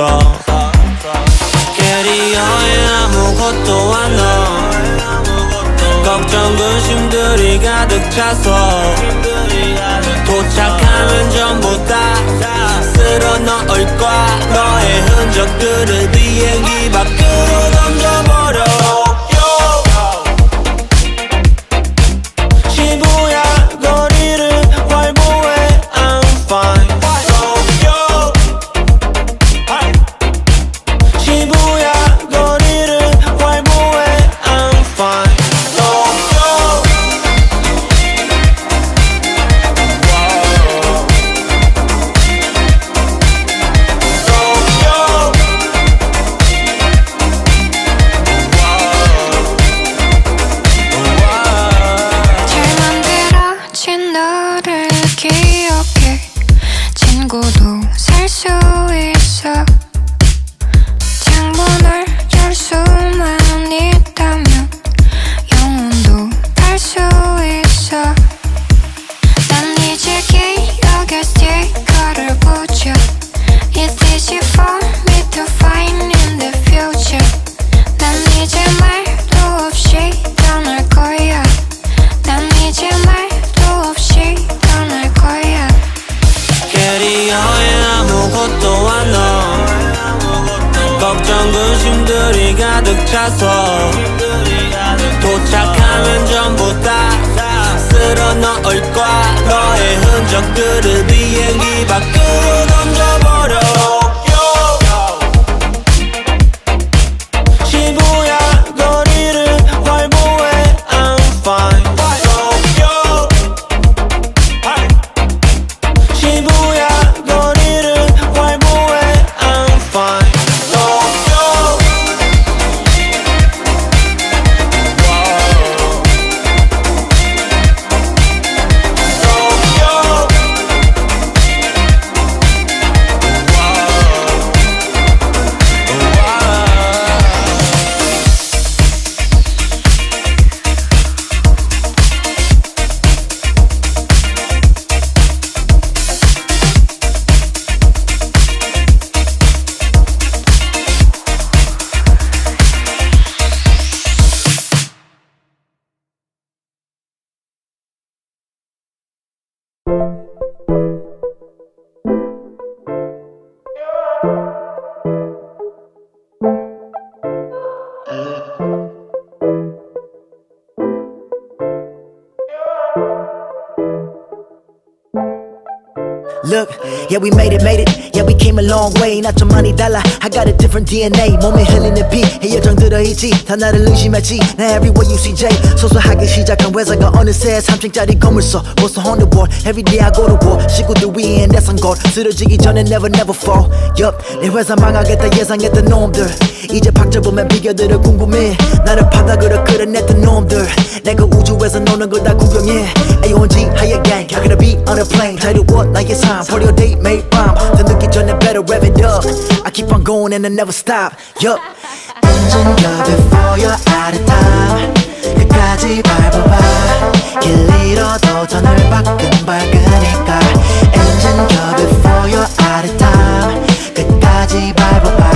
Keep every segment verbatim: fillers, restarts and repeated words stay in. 캐리어에 아무것도 안 넣어. 걱정 근심들이 가득 차서 도착하면 전부 다 쓸어 넣을 거야. 너의 흔적들을 비행기 밖으로 던져버려. Look, yeah we made it, made it. Yeah we came a long way. 나 좀 많이 달라. I got a different D N A. 몸에 흘리는 피, 이 열정 들어있지. 다 나를 의심했지. 나 everywhere you see J. 소소하게 시작한 회사가 어느새 삼 층짜리 건물 써. What's on the wall? Every day I go to war. 식구들 위에 내 산걸. 쓰러지기 전에 never never fall. Yup, 내 회사 망하겠다 예상했던 놈들. 이제 박자보면 비결들을 궁금해. 나를 바닥으로 끌어냈던 놈들. 내가 우주에서 노는 걸 다 구경해. A O N G, higher gang. I gotta be on a plane. 자유로워 나의 삶. For your date made bomb. 더 늦기 전에 better rev it up. I keep on going and I never stop. Yup. Engine go before you're out of time. 끝까지 밟아봐. 길 잃어도 터널 밖은 밝으니까. Engine go before you're out of time. 끝까지 밟아봐.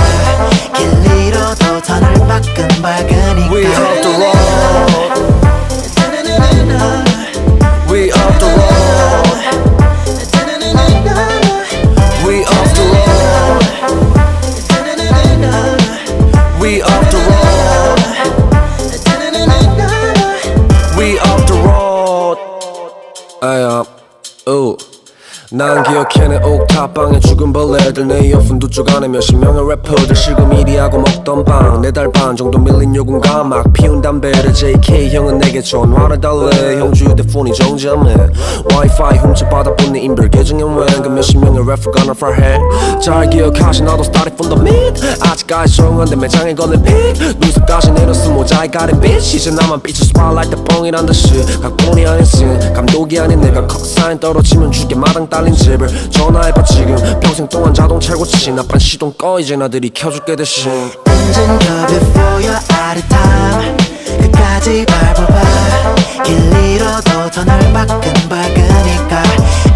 길 잃어도 터널 밖은 밝으니까. We off the road. We off the road. 난 기억해내 옥탑방에 죽은 벌레들 내 이어폰 두 쪽 안에 몇십 명의 래퍼들 실금 일이하고 먹던 빵 네 달 반 정도 밀린 요금과 막 피운 담배를 제이케이 형은 내게 전화를 달래 형주 휴대폰이 정지하네 와이파이 훔쳐받아 본네 인별 계정엔 웬그 몇십 명의 래퍼가 날 파해 잘 기억하시 나도 started from the mid 아직까지 조용한데 매장에 걸린 픽 눈썹 다시 내렸어 모자에 가린 빛 이제 나만 빛을 spotlight 다 뻥이란 듯이 각본이 아닌 씬 감독이 아닌 내가 컷사인 떨어지면 죽게 마당 딸린 집을 전화해봐 지금 평생 동안 자동차 고치 나빤 시동 꺼 이제 나들이 켜줄게 대신 언젠가 before you're out of time 끝까지 밟아봐 길 잃어도 더 날 바근바근이니까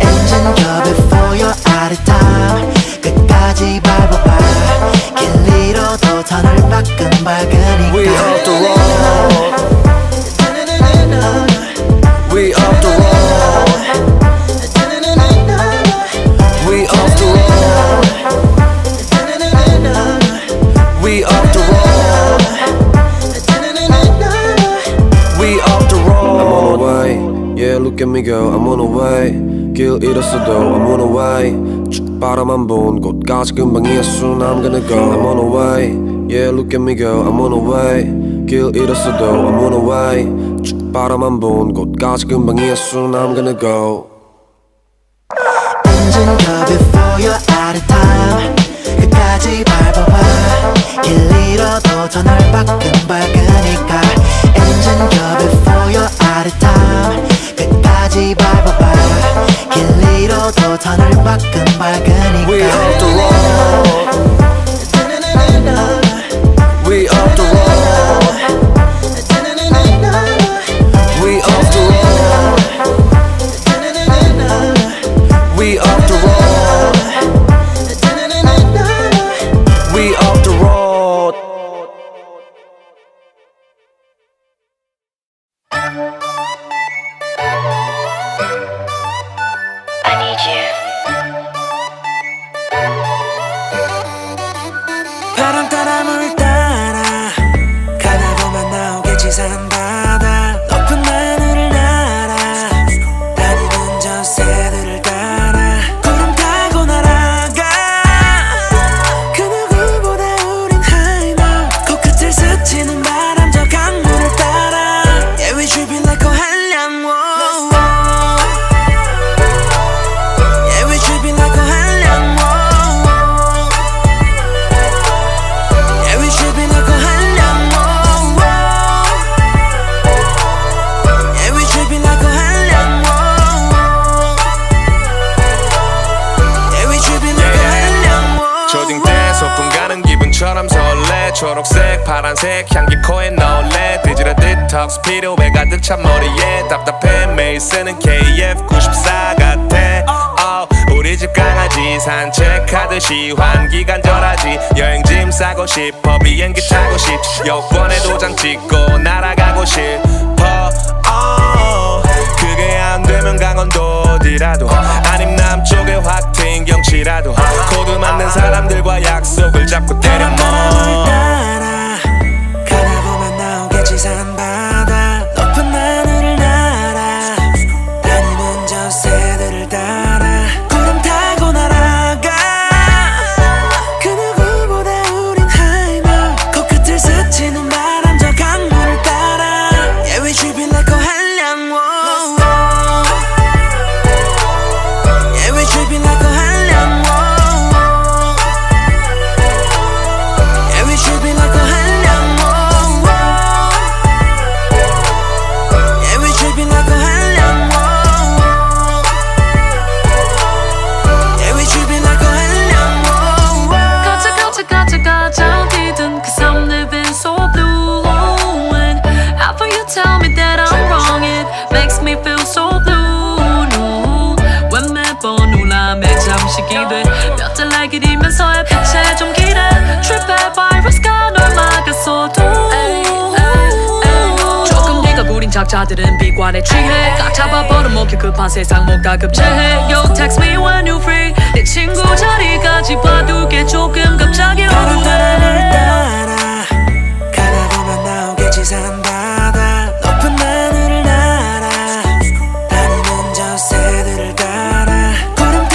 언젠가 before you're out of time 끝까지 밟아봐 길 잃어도 더 날 바근바근이니까 We up the road We up the road Look at me girl, I'm on the way 길 잃었어도 I'm on the way 쭉 바라만 본 곳까지 금방이야 soon I'm gonna go I'm on the way Yeah look at me girl, I'm on the way 길 잃었어도 I'm on the way 쭉 바라만 본 곳까지 금방이야 soon I'm gonna go 언젠가 before you're out of time 끝까지 밟아봐 길 잃어도 더 날 바근바근이니까 언젠가 before you're out of time 끝까지 밟아봐 길 잃어도 더 날 바근바근이니까 We up the road We up the road We up the road We up the road We up the road 필요해 가득 찬 머리에 답답해 매일 쓰는 케이에프 구십사 같아 oh, 우리 집 강아지 산책하듯이 환기 간절하지 여행 짐 싸고 싶어 비행기 타고 싶지 여권에 도장 찍고 날아가고 싶어 oh, 그게 안 되면 강원도 어디라도 아님 남쪽에 확 트인 경치라도 코드 맞는 사람들과 약속을 잡고 때려 먹어 작자들은 비관에 취해 꽉 잡아 벌어먹혀 급한 세상 먹다 급제해 Yo text me when you free 내 친구 자리까지 봐두게 조금 갑자기 어두워 바람을 따라 가다 보면 나오겠지 산다 다니는 저새들을 따라 구름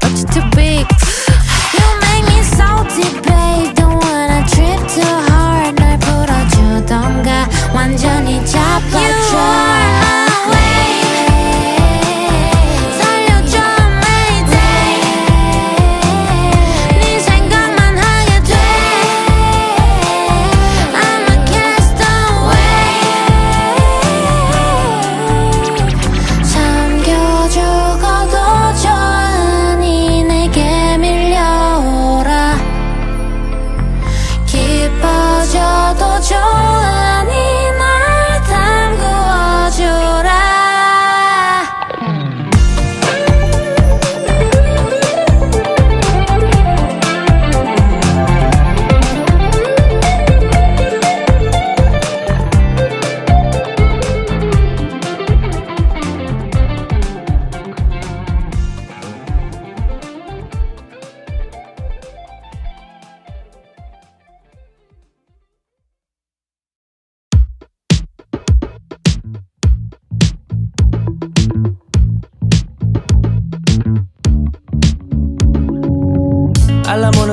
but you're too big. You make me salty, babe. Don't wanna trip too hard. 날 풀어주던가 완전히 잡아줘.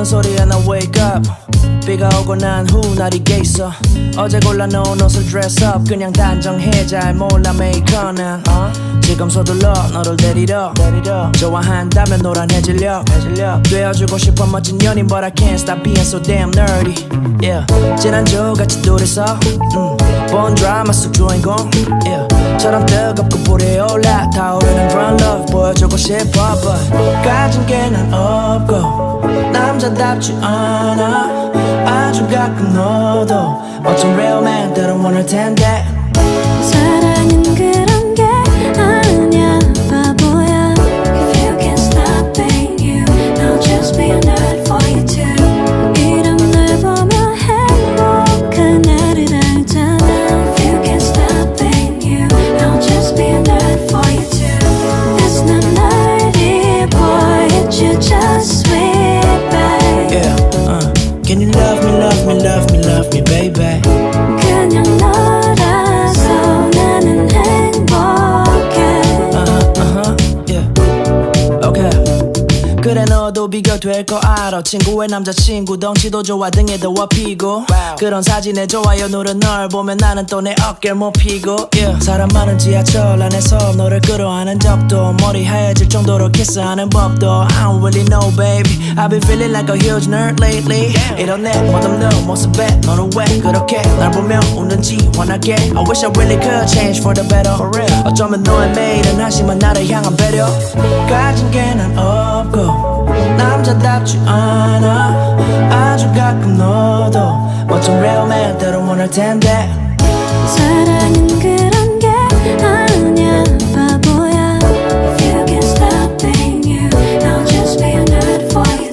소리 and I wake up. 비가 오고 난 후 날이 깨 있어. 어제 골라 놓은 옷을 dress up. 그냥 단정해 잘 몰라 make on and uh? 지금 서둘러 너를 데리러. 데리러 좋아한다면 노란해질려. 해질려. 되어주고 싶어 멋진 연인 but I can't stop being so damn nerdy. Yeah. 지난주 같이 둘이서 음, 본 드라마 속 주인공. Yeah. 처럼 뜨겁고 불에 올라 타오르는 brown love 보여주고 싶어 but 가진 게 난 없고. 남자답지 않아 아주 가끔 너도 어쩜 real man들은 원할 텐데 사랑은 그런 게 아니야 바보야 If you can't stop being you I'll just be a nerd for you too 이런 날 보며 행복한 나를 알잖아 If you can't stop being you I'll just be a nerd for you too That's not nerdy boy It's you just sweet Can you love me, love me, love me, love me, baby? 그냥 너라서 나는 행복해. Uh-huh, uh-huh, yeah. Okay. 그래 너도 비교될 거 알아. 친구의 남자친구 덩치도 좋아 등에 더 업히고. Wow. 그런 사진에 좋아요 누른 널 보면 나는 또 내 어깨를 못 피고. Yeah. 사람 많은 지하철 안에서 너를 끌어안은 적도 머리 하얘질 정도로 키스하는 법도. I don't really know, baby. I've been feeling like a huge nerd lately. Yeah. 이런 내 멋없는 모습에 너는 왜 그렇게 날 보면 웃는지 원하게. I wish I really could change for the better. For real. 어쩌면 너의 매일은 하지만 나를 향한 배려. 가진 게 난 없고 남자답지 않아. 아주 가끔 너도 멋진 real man대로 원할 텐데. 사랑은 그런 게 아니야 바보야. If you can't stop being you, I'll just be a nerd for you.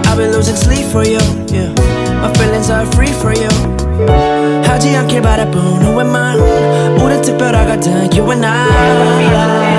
I've been losing sleep for you, yeah. My feelings are free for you. 하지 않길 바라본 후회만 우린 특별하거든, you and I.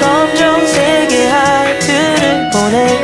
검정색의 하트를 보내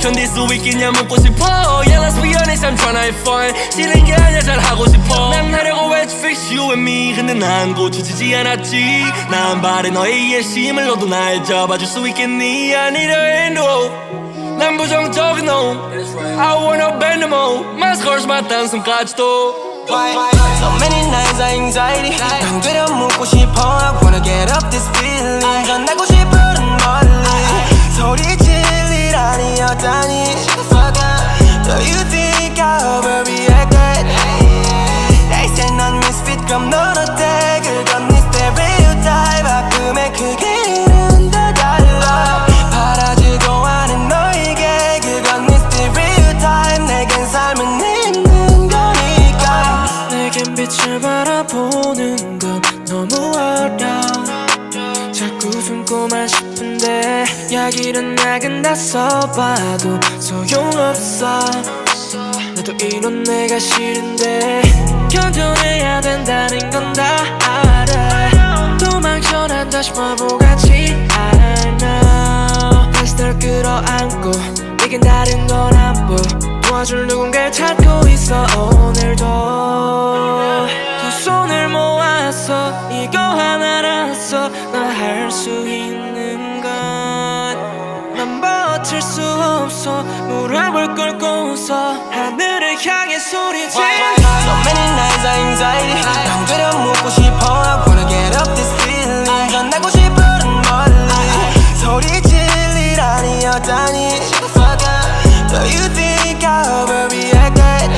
견딜 수 있겠냐 묻고 싶어 Yeah let's be honest I'm tryna have fun 싫은 게 아니야 잘 하고 싶어 난 하려고 해 to fix you and me 근데 난 고쳐지지 않았지 난 바래 너의 이해심을 너도 날 잡아줄 수 있겠니 I need a hand oh 난 부정적인 no I wanna bend them all My scars my 단숨까지도 Why? So many nights I anxiety 난 되려 묻고 싶어 I wanna get up this feeling 전하고 싶은 멀리 소리 질릴 아니었다니 Do you think I overreacted? They said 넌 misfit 그럼 넌 어때? 그건 네 stereotype 아픔에 크게 이른다 달라 바라지도 않은 너에게 그건 네 stereotype 내겐 삶은 있는 거니까 내겐 빛을 바라보는 건 너무 어려워 자꾸 숨고만 싶은데 약이란 약은 다 써봐도 소용없어 나도 이런 내가 싫은데 견뎌내야 된다는 건 다 알아 도망쳐난 다시 바보같이 I know 다시 널 끌어안고 내겐 다른 건 안 보 도와줄 누군가를 찾고 있어 오늘도 두 손을 모았어 이거 하나라서 나 할 수 있는 건 난 버틸 수 없어 무릎을 꿇고서 하늘을 향해 소리질러 So many nights of anxiety 난 들여묻고 싶어 I wanna get up this feeling 전하고 싶은 멀리 소리 질릴 아니었다니 Do you think I overreacted?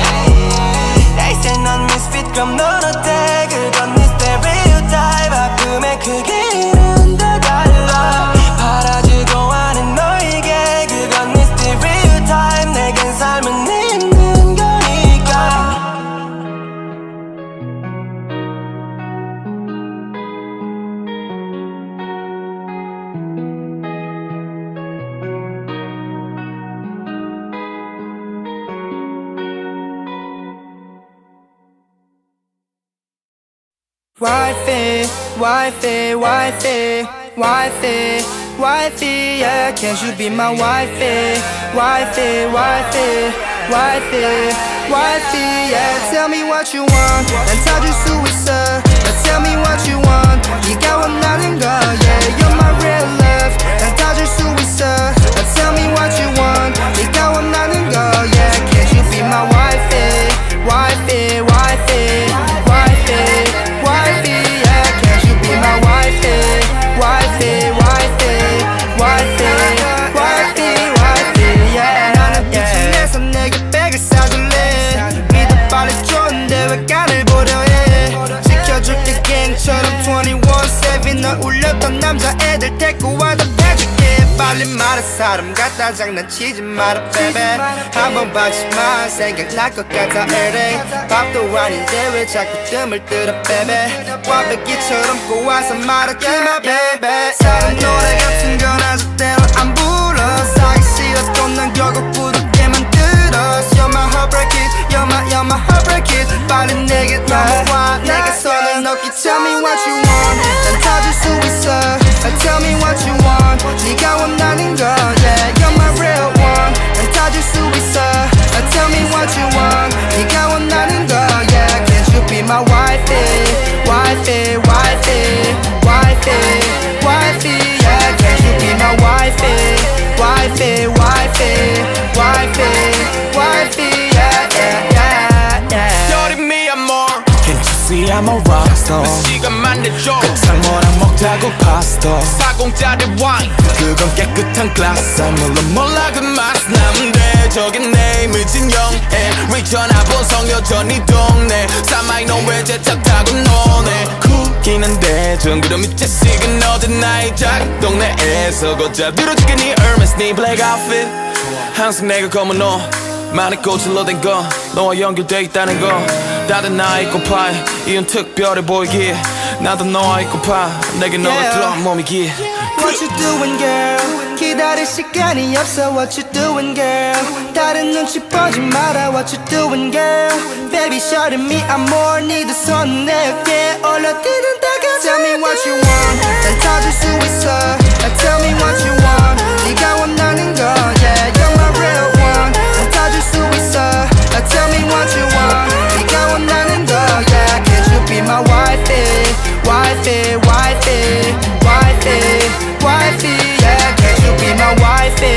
They said 넌 misfit 그럼 넌 어때? 그건 네 stereotype 아픔에 크게 이른다 달라 바라지도 않은 너에게 그건 네 stereotype 내겐 삶은 있는 거니까 Wifey, wifey, wifey, wifey, wifey, yeah, can't you be my wifey? Wifey, wifey, wifey, wifey, yeah, tell me what you want. 난 타주수 있어. Now tell me what you want. 네가 원하는 거, yeah, you're my real love. 난 타주수 있어. Now tell me what you want. 네가 원하는 거, yeah, can't you be my wifey? Wifey, wifey, wifey. Wifey, yeah, can't you be my wifey? Wifey, wifey, wifey, wifey, wifey, yeah. 나는 빛을 내서 내게 백을 사줄래. 믿음 빨리 좋은데 왜 간을 보려 해? 지켜줄게 갱처럼 twenty-one seven 널 울렸던 남자애들 데리고 와다 빼줄게. 빨리 말해 사람 같다 장난치지 마라 baby. 한번 봐주마 생각날 것 같아 everyday. 밥도 아닌데 왜 자꾸 뜸을 들어 baby. 완벽이처럼 꼬아서 말하지 마 baby. 사랑 노래 같은 건 아직대로 안 불러. 사기 싫었고 난 결국 부르게 만들어. You're my heartbreak kid, you're my, you're my heartbreak kid. 빨리 내게 넘어와 내게 손을 넣기. Tell me what you want. 난 타줄 수 있어. Tell me what you want. 네가 원하는 거, yeah, you're my real one. 난 타줄 수 있어. Tell me what you want. 네가 원하는 거, yeah, can't you be my wifey? Wifey, wifey, wifey, wifey, yeah, can't you be my wifey? Wifey, wifey, wifey, wifey, yeah, yeah, yeah, yeah. You're in me, I'm more. Can't you see I'm a rockstar? 몇 시간만 내줘. 항상 뭐랑 먹자고 파스타. 사공짜리 와인. 그건 깨끗한 글라스. 물론 몰라 그 맛은 남대. 저긴 내 미친형에 미쳐나본 성여전 이 동네. 사마이 너 왜 재차다고 노네. 웃기는 대충 그럼 이 채식은 얻은 나의 작은 동네에서 고자들어 죽게 네 Hermes 네 black outfit. 항상 내가 검은 옷 많은 꽃으로 된 건 너와 연결돼 있다는 건 다른 나의 고파 이은 특별해 보이기에 나도 너와 고파 내게 너가 들어 몸이기에. What you doing girl? 기다릴 시간이 없어. What you doing girl? 다른 눈치 보지 마라. What you doing girl? Baby shot at me I'm more. 네 두 손 내게 올라뛰는 다가와. Tell me what you want. 난 타줄 수 있어. Tell me what you want. 네가 원하는 거, yeah, you're my real one. 난 타줄 수 있어. Tell me what you want. 네가 원하는 거, yeah, can't you be my wifey? Wifey, wifey, wifey, wifey, yeah, can't you be my wifey?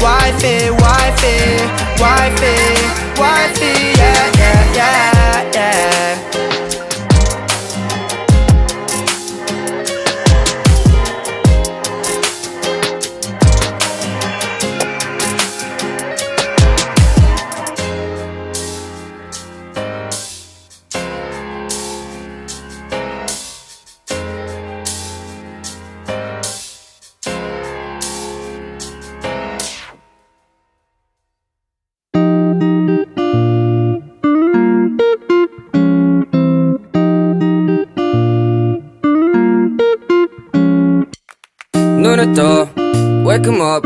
Wifey, wifey, wifey, wifey, yeah, yeah, yeah, yeah. door. Wake him up.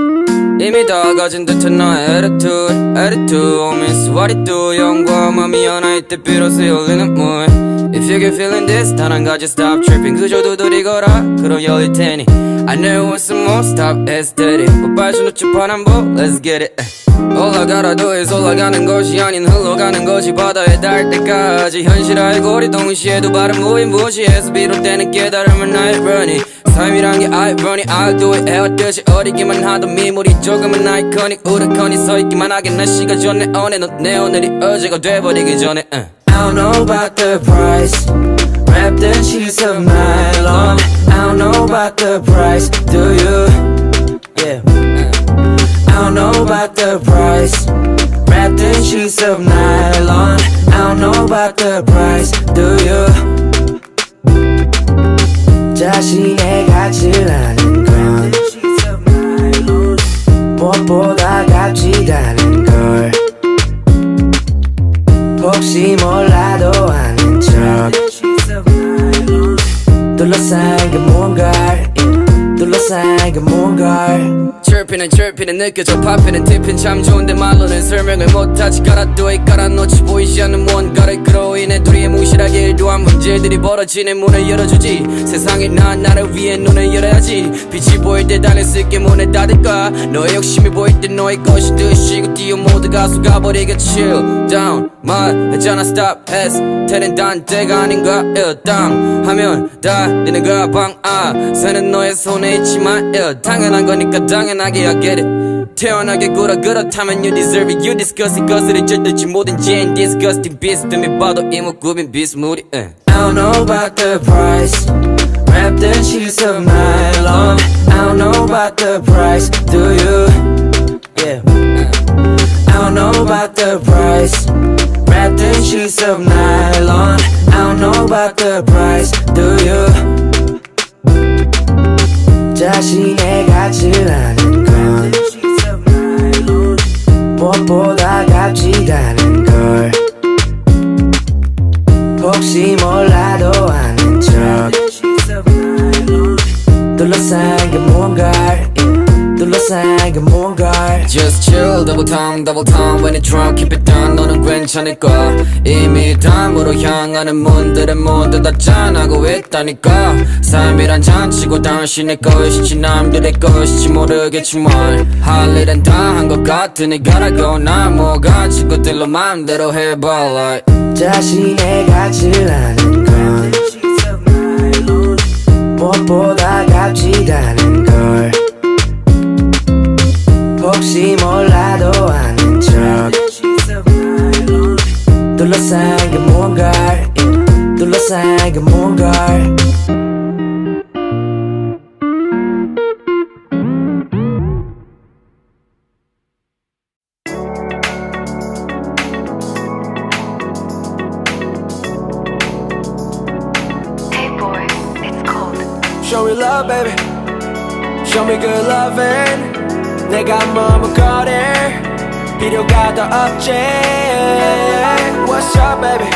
이미 다 가진 듯한 나의 attitude. Attitude, oh miss, what it do. 영과 맘이 하나 이때 비로소 열리는 물. If you get feeling this, 단 한 가지 stop tripping. 그저 두드리거라, 그럼 열릴 테니. I never want some more, stop aesthetic. 뽀빨수 놓쳐 파란 볼, let's get it. 올라가라 do is 올라가는 것이 아닌 흘러가는 것이 바다에 닿을 때까지 현실화의 고리 동시에 두 발은 무인 무시해서 비롯되는 깨달음은 나의 burning. 삶이란 게 irony, I'll do it 해왔듯이 어리기만 하던 미물이 조금은 아이코닉 우르커니 서있기만 하게 날씨가 좋네 오늘 넌 내 오늘이 어제가 돼버리기 전에 uh. I don't know about the price Wrapped in sheets of nylon I don't know about the price Do you? Yeah I don't know about the price Wrapped in sheets of nylon I don't know about the price Do you? 자신의 가치를 아는 건 무엇보다 값지다는 걸 혹시 몰라도 아는 척 둘러싼 게 뭔가 둘러싼 게 뭔가 Chirpin'은 chirpin'은 느껴져 Poppin'은 tippin' 참 좋은데 말로는 설명을 못하지 깔아도 이 깔아놓지 보이지 않는 뭔가를 그로 인해 둘이 무실하게 일도한 문제들이 벌어지는 문을 열어주지 세상이 난 나를 위해 눈을 열어야지 빛이 보일 때 단을 쓸게 문을 닫을까 너의 욕심이 보일 때 너의 것이 드시고 뛰어 모두가 속아버리게 Chill down 말했잖아 stop aesthetic은 단 때가 아닌가 일당 하면 달리는 가방 아 새는 너의 손에 있지만 일 당연한 거니까 당연한 I get it 태어나게 굴어 그렇다면 you deserve it You discuss it 거슬이 절대지 모든 Jane Disgusting beast 뜸이 봐도 이목구빈 비스무리 I don't know about the price Wrapped in sheets of nylon I don't know about the price Do you? Yeah I don't know about the price Wrapped in sheets of nylon I don't know about the price Do you? 자신의 가치를 아는 건 무엇보다 값지다는 걸 혹시 몰라도 아는 척 둘러싼 게 뭔가 둘러싼 게 뭔가 Just chill, double time, double time When it's drunk, keep it down 너는 괜찮을 거야 이미 다음으로 향하는 문들은 모두 다 짠하고 있다니까 삶이란 잔치고 당신의 것이지 남들의 것이지 모르겠지만 할 일은 다 한 것 같으니 gotta go 난 뭐 가지고 들로 맘대로 해봐 like 자신의 가치를 아는 건 무엇보다 값지다는 걸 혹시 몰라도 아는 척 둘러싼 게 뭔가 둘러싼 게 뭔가 Hey boy, it's cold Show me love baby Show me good loving 내가 머문 거리 필요가 더 없지 What's up baby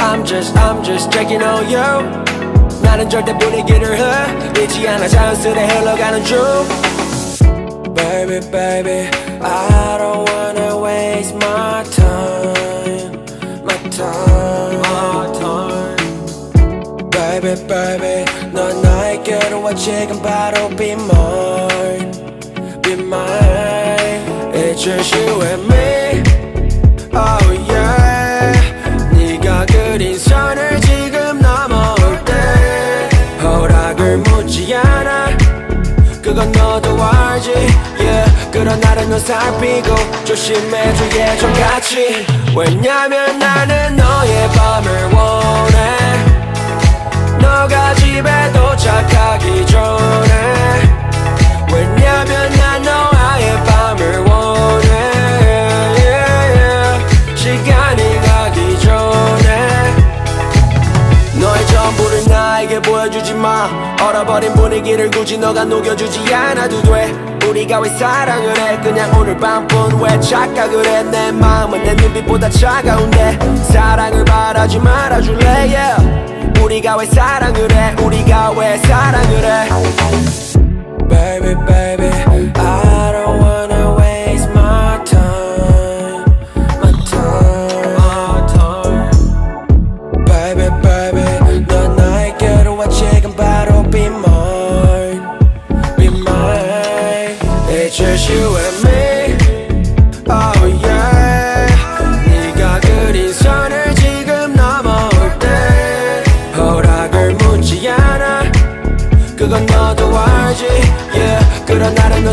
I'm just I'm just checking on you 나는 절대 분위기를 흐리지 않아 자연스레 흘러가는 중 Baby baby I don't wanna waste my time My time My time Baby baby 넌 나에게 와 지금 바로 be mine It's just you and me Oh yeah 네가 그린 선을 지금 넘어올 때 허락을 묻지 않아 그건 너도 알지 yeah 그런 날은 넌 살피고 조심해줘야 좀 같이 왜냐면 나는 너의 밤을 원해 너가 집에 도착하기 전에 왜냐면 난 너와의 밤을 원해 yeah, yeah. 시간이 가기 전에 너의 전부를 나에게 보여주지 마 얼어버린 분위기를 굳이 너가 녹여주지 않아도 돼 우리가 왜 사랑을 해 그냥 오늘 밤뿐 왜 착각을 해 내 마음은 내 눈빛보다 차가운데 사랑을 바라지 말아줄래 yeah. 우리가 왜 사랑을 해 우리가 왜 사랑을 해 baby, baby, I don't wanna waste my time, my time, my time. Baby, baby, 너 나의 괴로워 지금 바로 be mine, be mine. It's just you and me. 그건 너도 알지, yeah. 그런 날은 너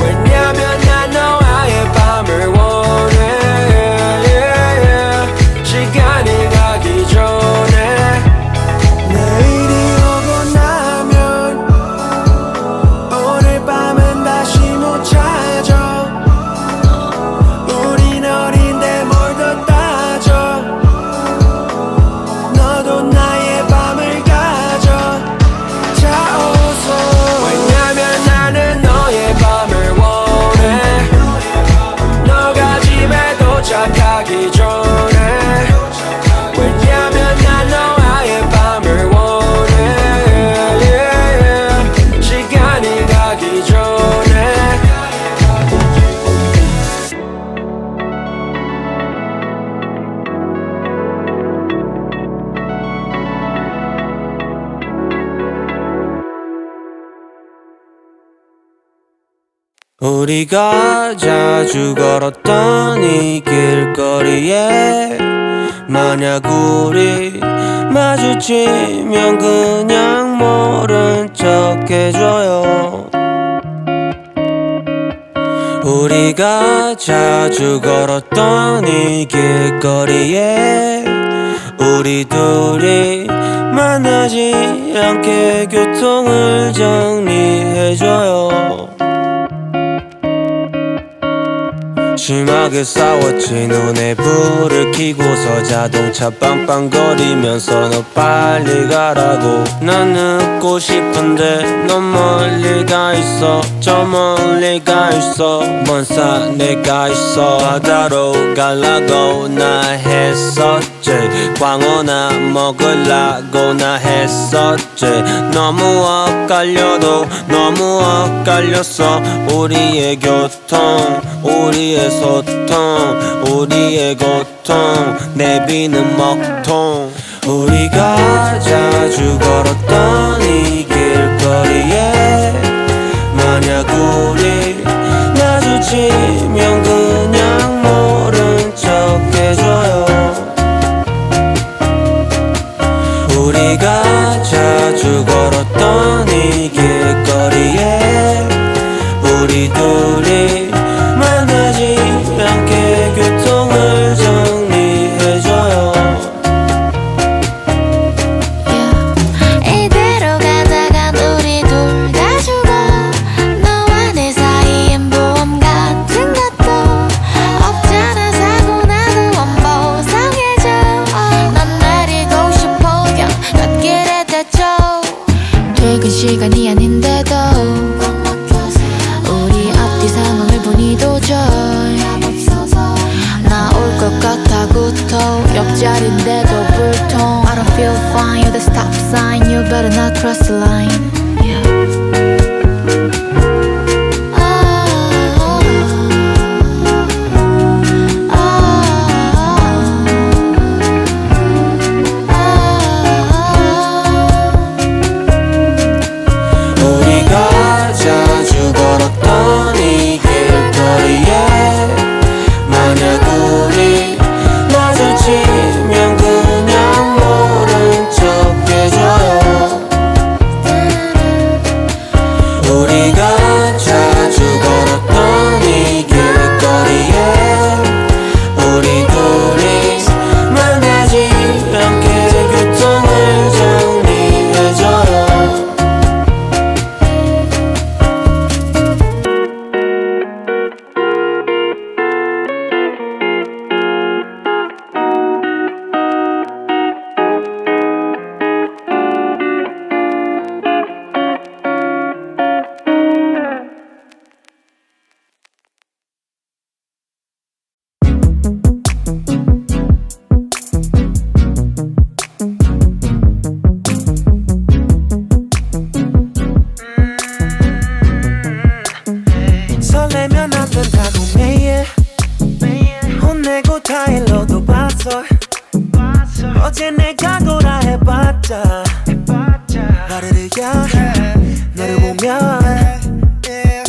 왜냐면 난 너와의 밤을 원해, yeah, yeah. 시간이 가기 전에. 내일이 우리가 자주 걸었던 이 길거리에 만약 우리 마주치면 그냥 모른 척 해줘요. 우리가 자주 걸었던 이 길거리에 우리 둘이 만나지 않게 교통을 정리해줘요. 심하게 싸웠지. 눈에 불을 켜고서 자동차 빵빵거리면서 너 빨리 가라고. 난 늦고 싶은데 넌 멀리 가 있어, 저 멀리 가 있어, 먼 산에 가 있어. 바다로 가려고 나 했었지, 광어나 먹으려고 나 했었지. 너무 엇갈려도 너무 엇갈렸어. 우리의 교통, 우리의 소통, 우리의 고통, 내비는 먹통. 우리가 자주 걸었던 이 길거리에 만약 우리 마주치면 그냥 모른 척 해줘요. 우리가 자주 걸었던 이 길거리에 우리 둘이 만나지 않게 교통을 정리해줘요. yeah. 이대로 가다간 우리 둘 다 죽어. 너와 내 사이엔 보험 같은 것도 없잖아. 사고 나는 원보상해줘. oh. 넌 내리고 싶어 곁길에 대쳐. 퇴근 시간이 아닌데도 옆자리인데도 불통. I don't feel fine, you're the stop sign, you better not cross the line. 면 그냥 모른 척 해줘요. 지내가 돌아해 봤자 나를 이겨 너를 보면 They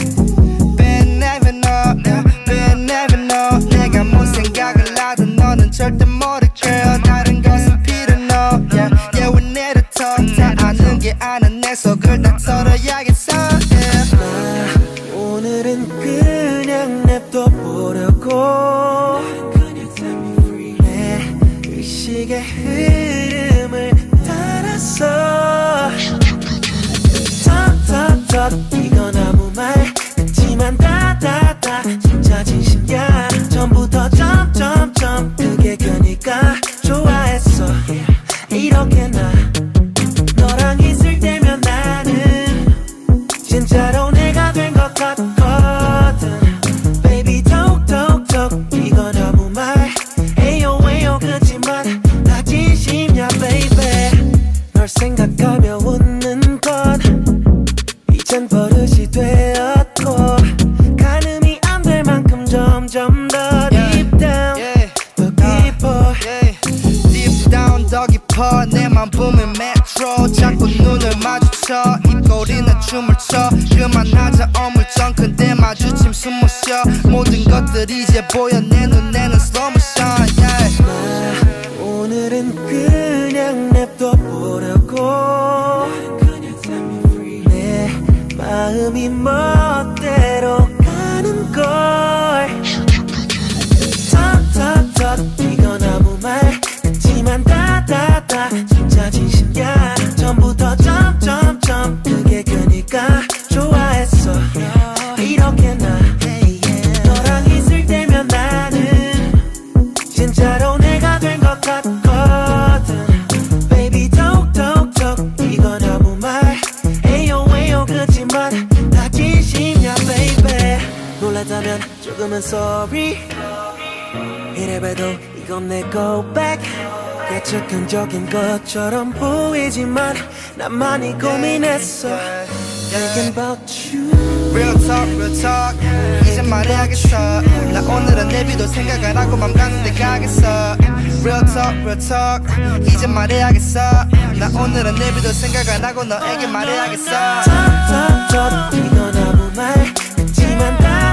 never know They never know 내가 뭔 생각을 하든 너는 절대 모를 girl 다른 것은 필요 no Yeah we need a talk 다 아는 게 아는 내 속을 다 털어야겠어 오늘은 그냥 냅둬 보려고 내 의식의 흐름을 따라서 턱턱턱 이건 아무 말 같지만 다다다 진짜 진심이야 전부터 점점점 그게 그니까 좋아했어 이렇게 나 너랑 있을 때면 나는 진짜로 내가 된 것 같아 생각하며 웃는 건 이젠 버릇이 되었고 가늠이 안 될 만큼 점점 더 yeah. deep down yeah. 더 깊어 yeah. deep down 더 깊어 내 맘 보면 메트로 자꾸 눈을 마주쳐 입꼬리나 춤을 춰 그만하자 어물쩡 근데 마주침 숨못 쉬어 모든 것들이 이제 보여 내 눈에는 slow motion yeah. 나 오늘은 그냥 냅둬 내 마음이 멋대로 가는 걸 턱턱턱 이건 아무 말 같지만 다다다 진짜 진심이야 전부터 점점점 그게 그니까 좋아했어 이렇게 나 너랑 있을 때면 나는 진짜로 내가 된 것 같거든 놀라자면 조금은 sorry 이래봬도 이건 내 go back 예측한적인 것처럼 보이지만 난 많이 고민했어 Thinking about you Real talk real talk 이제 말해야겠어 나 오늘은 내비도 생각 안 하고 맘 가는 데 가겠어 Real talk real talk 이제 말해야겠어 나 오늘은 내비도 생각 안 하고 너에게 말해야겠어 Talk talk talk 이건 아무 말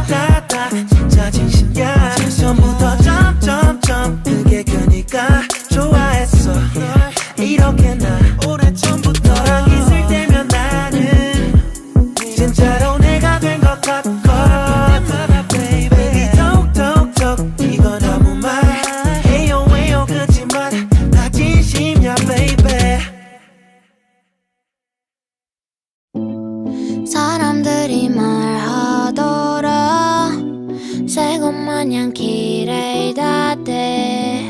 다다다 진짜 진심이야 처음부터 점점점 그게 그니까 좋아했어 이렇게 나 오래전부터 너랑 있을 때면 나는 진짜로 내가 된 것 같거든 Baby 톡톡톡 이건 아무 말 해요 왜요 그치만 다 진심이야 baby 사람들이 말하고 새것 마냥 길을 닿대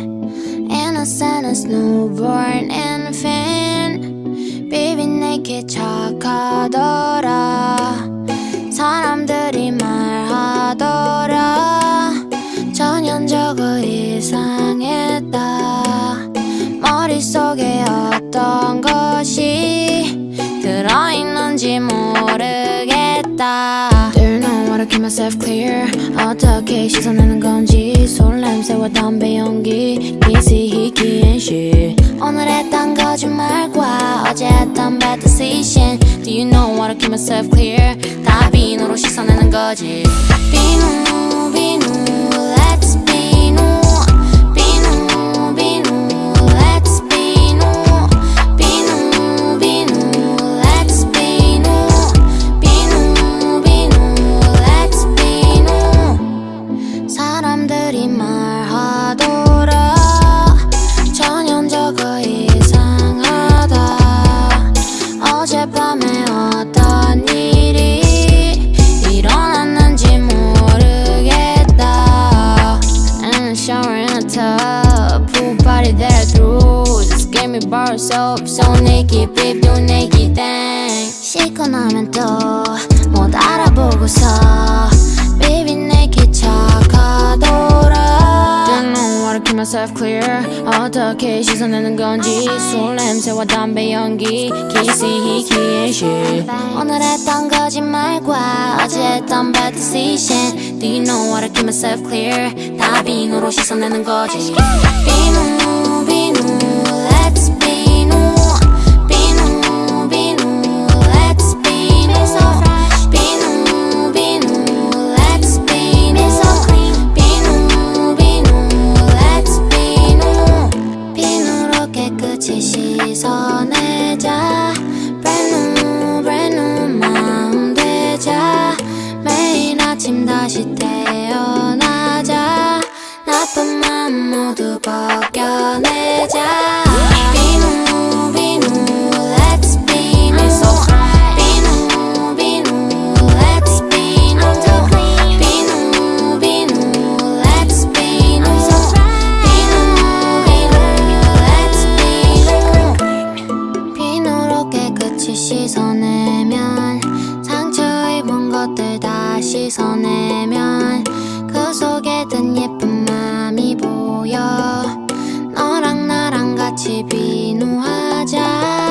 Innocent as newborn infant Baby 내게 착하더라 사람들이 말하더라 전형적으로 이상했다 머릿속에 어떤 것이 들어있는지 모르겠다 I keep myself clear 어떻게 씻어내는 건지 솔 냄새와 담배 연기 기시 희귀한 shit 오늘 했던 거짓말과 어제 했던 bad decision Do you know how to keep myself clear 다 비누로 씻어내는 거지 비누 비누 let's 비누 비누 비누 let's 비누 비누 비누 let's 비누 사람들이 말하더라 전형적으로 이상하다 어젯밤에 어떤 일이 일어났는지 모르겠다 And I'm showering a tub Full body there through Just give me bar soap So naked babe do naked thing 씻고 나면 또 못 알아보고서 Baby 내게 착하더라 Don't know how to keep myself clear 어떻게 씻어내는 건지 술 냄새와 담배 연기 기시 희귀한 shit 오늘 했던 거짓말과 어제 했던 bad decision Do you know how to keep myself clear 다 비누로 씻어내는 거지 비누 비누 지시서 내자 brand new brand new 마음 되자 매일 아침 다시 태어나자 나쁜 맘 모두 벗겨내자 씻어내면 상처 입은 것들 다 씻어내면 그 속에 든 예쁜 맘이 보여 너랑 나랑 같이 비누하자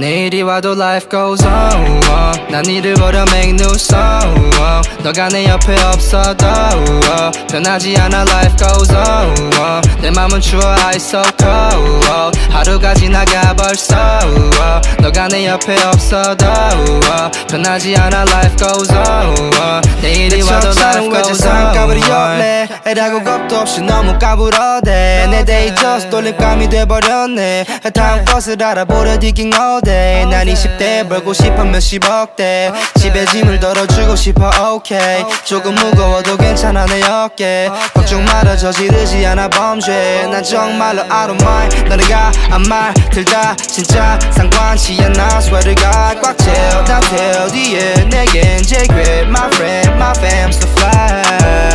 내일이 와도 life goes on oh, 난 일을 걸어 make new song oh, 너가 내 옆에 없어도 oh, 변하지 않아 life goes on oh, 내 맘은 추워 I so cold oh, 하루가 지나가 벌써 oh, 너가 내 옆에 없어도 oh, 변하지 않아 life goes on oh, 내일이 와도 life goes on 까불이 없네 애라고 겁도 없이 너무 까불어대 내 데이 just 돌림감이 돼버렸네 다음 것을 알아보려 digging all day 난 이십 대에 벌고 싶어 몇십억대 집에 짐을 덜어주고 싶어 okay 조금 무거워도 괜찮아 내 어깨 걱정 말아 저지르지 않아 범죄 난 정말로 I don't mind 너 내가 안 말 들다 진짜 상관치 않아 sweater가 꽉 채워 다 태워 뒤에 내겐 제일 great my friend my fam so fly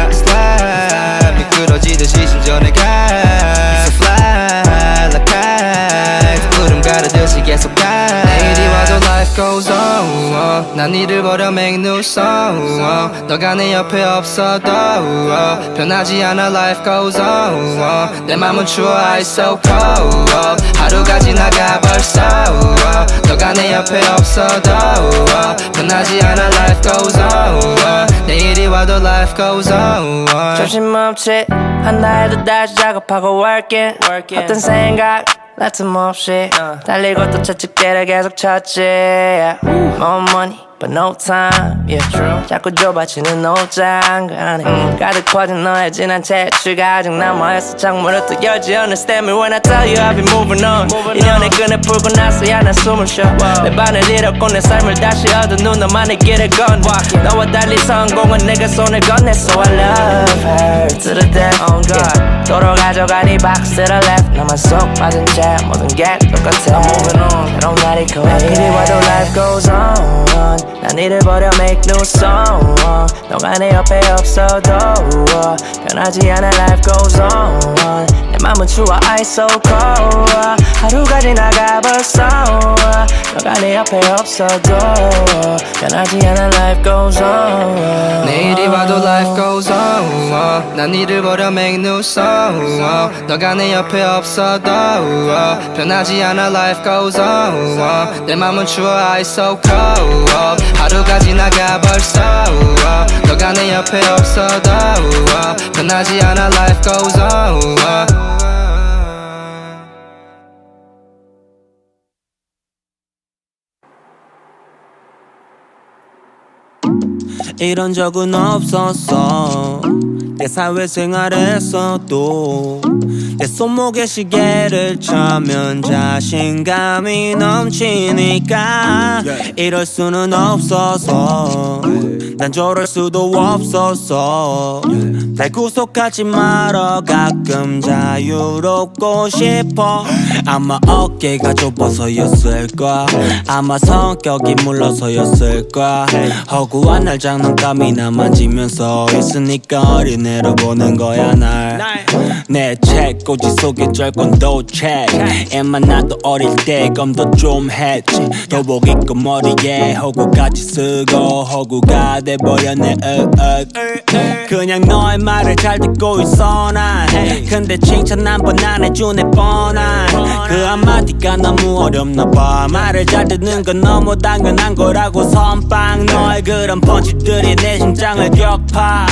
fly 미끄러지듯이 심전에 가 so fly like I 구름 가르듯이 계속 가 내일이 와도 life goes on 난 일을 버려 make new song 너가 내 옆에 없어도 변하지 않아 life goes on 내 맘은 추워 I so cold 하루가 지나가 벌써 너가 내 옆에 없어도 변하지 않아 life goes on 내일이 와도 life goes on 정신 멈칫 한 날도 다시 작업하고 working 어떤 생각 나 틈없이 달리고 또 채찍대를 계속 쳤지 yeah. More money but no time yeah. True. 자꾸 좁아지는 옷장 그 안에 mm. 가득 퍼진 너의 진한 채취가 아직 남아있어 창문을 또 열지 어느 스탬을 When I tell you I'll be moving on 인연의 끈을 풀고 나서야 난 숨을 쉬어 wow. 내 반을 잃었고 내 삶을 다시 얻은 눈 너만의 길을 건 wow. 너와 달리 성공은 내가 손을 건넸어 So I love her to the death on God yeah. 도로 가져간 이 박스 to the left 나만 속 빠진 채 모든 게 똑같아 I'm moving on 새로운 날이 거의 난 그리 와도 life goes on 난 일을 버려 make new song 너가 내 옆에 없어도 변하지 않아 life goes on 내 맘은 추워 I so cold 하루가 지나가 벌써 너가 내 옆에 없어도 변하지 않아 life goes on 내일이 와도 life goes on 난 일을 버려 make new song 너가 내 옆에 없어도 변하지 않아 life goes on 내 맘은 추워 I so cold 하루가 지나가 벌써 너가 내 옆에 없어도 변하지 않아 life goes on 이런 적은 없었어 내 사회생활에서도 내 손목에 시계를 차면 자신감이 넘치니까 이럴 수는 없어서 난 저럴 수도 없어서 날 구속하지 말어 가끔 자유롭고 싶어 아마 어깨가 좁아서였을까 아마 성격이 물러서였을까 허구한 날 장난감이나 만지면서 있으니까 어린애로 보는 거야 날 내 책꽂이 속에 절건 도책 애만 나도 어릴 때 검도 좀 했지 도복 입고 머리에 허구같이 쓰고 허구가 돼버렸네 으윽 그냥 너의 말을 잘 듣고 있어 난 근데 칭찬 한 번 안 해준 애 뻔한 그 한마디가 너무 어렵나 봐 말을 잘 듣는 건 너무 당연한 거라고 선빵 너의 그런 펀치들이 내 심장을 격파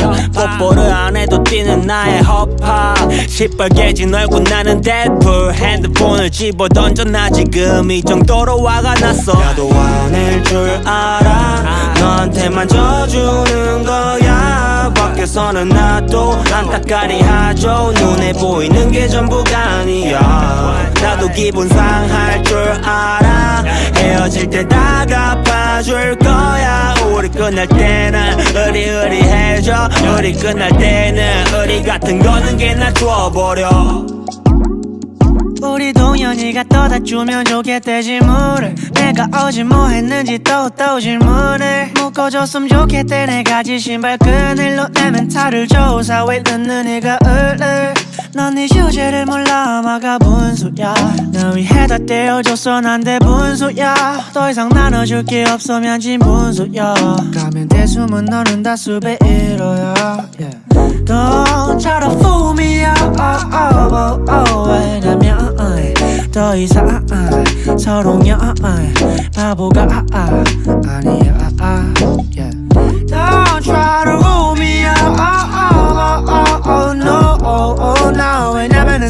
뽀뽀를 안 해도 뛰는 나의 허파 시뻘개진 얼굴 나는 데드풀 핸드폰을 집어던져 나 지금 이 정도로 화가 났어 나도 화낼 줄 알아 너한테만 져주는 거야 밖에서는 나도 안타까리 하죠 눈에 보이는 게 전부가 아니야 나도 기분 상할 줄 알아 헤어질 때 다가봐줄 거야 우리 끝날 때는 으리으리해져 우리 끝날 때는 우리 같은 거는 걔나 줘버려 우리 동현이가 떠다주면 좋겠대 질문을 내가 어제 뭐 했는지 또또 질문을 묶어줬으면 좋겠대 내가 지 신발 그늘로 내 멘탈을 조사해 넣는 네가 을을 넌 네 주제를 몰라 마가 분수야 나 위에다 떼어줬어 난 대분수야 더 이상 나눠줄 게 없으면 진 분수야 가면 대수면 너는 다수배 일어야 yeah. Don't try to fool me out oh, oh, oh, oh, 왜냐면 더 이상 서롱여 바보가 아니야 yeah. Don't try to rule me out oh, oh, oh, oh, no oh, oh, no 왜냐면은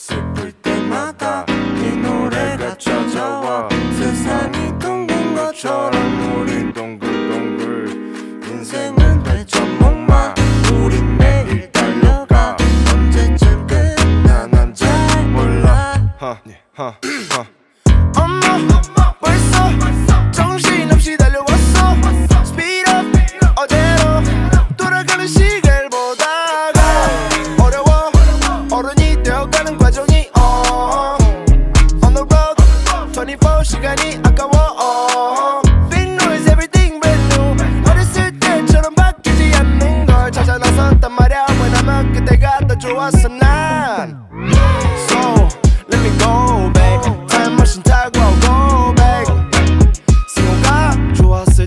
슬플 때마다 이 노래가 찾아와 세상이 둥근 것처럼 우리 동글동글 인생은 발전목마 우리 매일 달려가 언제쯤 끝나는 줄 몰라 엄마 벌써 정신없이 달려왔어 Speed up 어제로 돌아가는 시간 보다가 어려워 어른이 되어가는 과정이 on On the road twenty-four 시간이 아까워 Big noise everything brand new 어렸을 때처럼 바뀌지 않는 걸 찾아 나섰단 말야 왜냐면 그때가 더 좋았어 난 So let me go back time machine 타고 go back 승호가 좋았을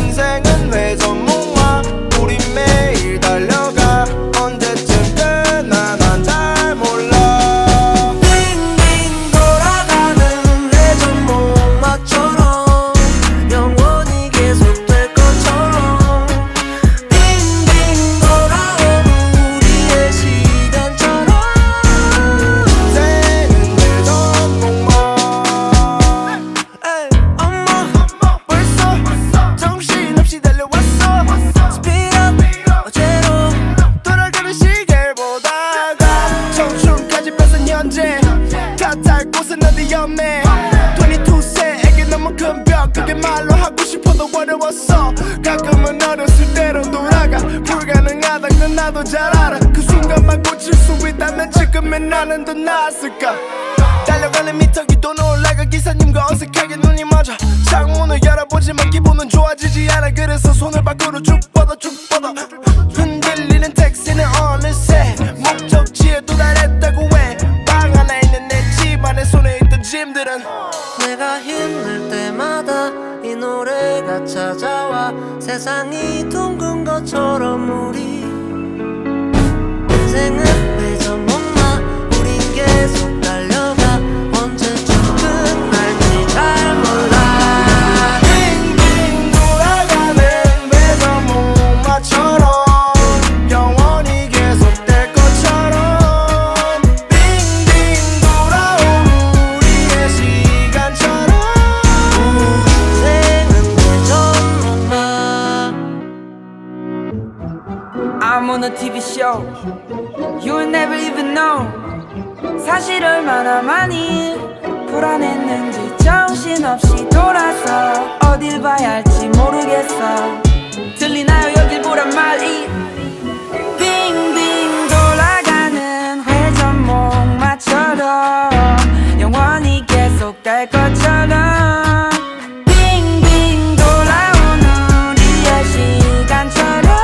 인생은 회전목마 우리 매일 달려가 언제쯤 끝나 난 잘 몰라 빙빙 돌아가는 회전목마처럼 영원히 계속될 것처럼 빙빙 돌아오는 우리의 시간처럼 인생은 회전목마 정신없이 달려왔어 Speed up 어제로 돌아가는 시계를 보다가 청춘까지 뺏은 현재 탓할 곳은 어디였네 이십이 세에게 너무 큰 벽 그게 말로 하고 싶어도 어려웠어 가끔은 어렸을 때로 돌아가 불가능하단 건 나도 잘 알아 그 순간만 고칠 수 있다면 지금의 나는 더 나았을까 달려가는 미터기도 놀라가 기사님과 어색하게 눈이 맞아 창문을 열어보지만 기분은 좋아지지 않아 그래서 손을 밖으로 쭉 뻗어 쭉 뻗어 흔들리는 택시는 어느새 목적지에 도달했다고 해 방 하나 있는 내 집 안에 손에 있던 짐들은 내가 힘들 때마다 이 노래 세상이 둥근 것처럼 우리 인생은 회전 목마 우린 계속 달려가 언제쯤 끝날지 잘 몰라 빙빙 돌아가는 회전 목마처럼 영원히 계속될 것처럼 빙빙 돌아온 우리의 시간처럼 인생은 회전 목마 I'm on a TV show You'll never even know 사실 얼마나 많이 불안했는지 정신없이 돌아서 어딜 봐야 할지 모르겠어 들리나요 여길 보란 말이 빙빙 돌아가는 회전 목마처럼 영원히 계속될 것처럼 빙빙 돌아온 우리의 시간처럼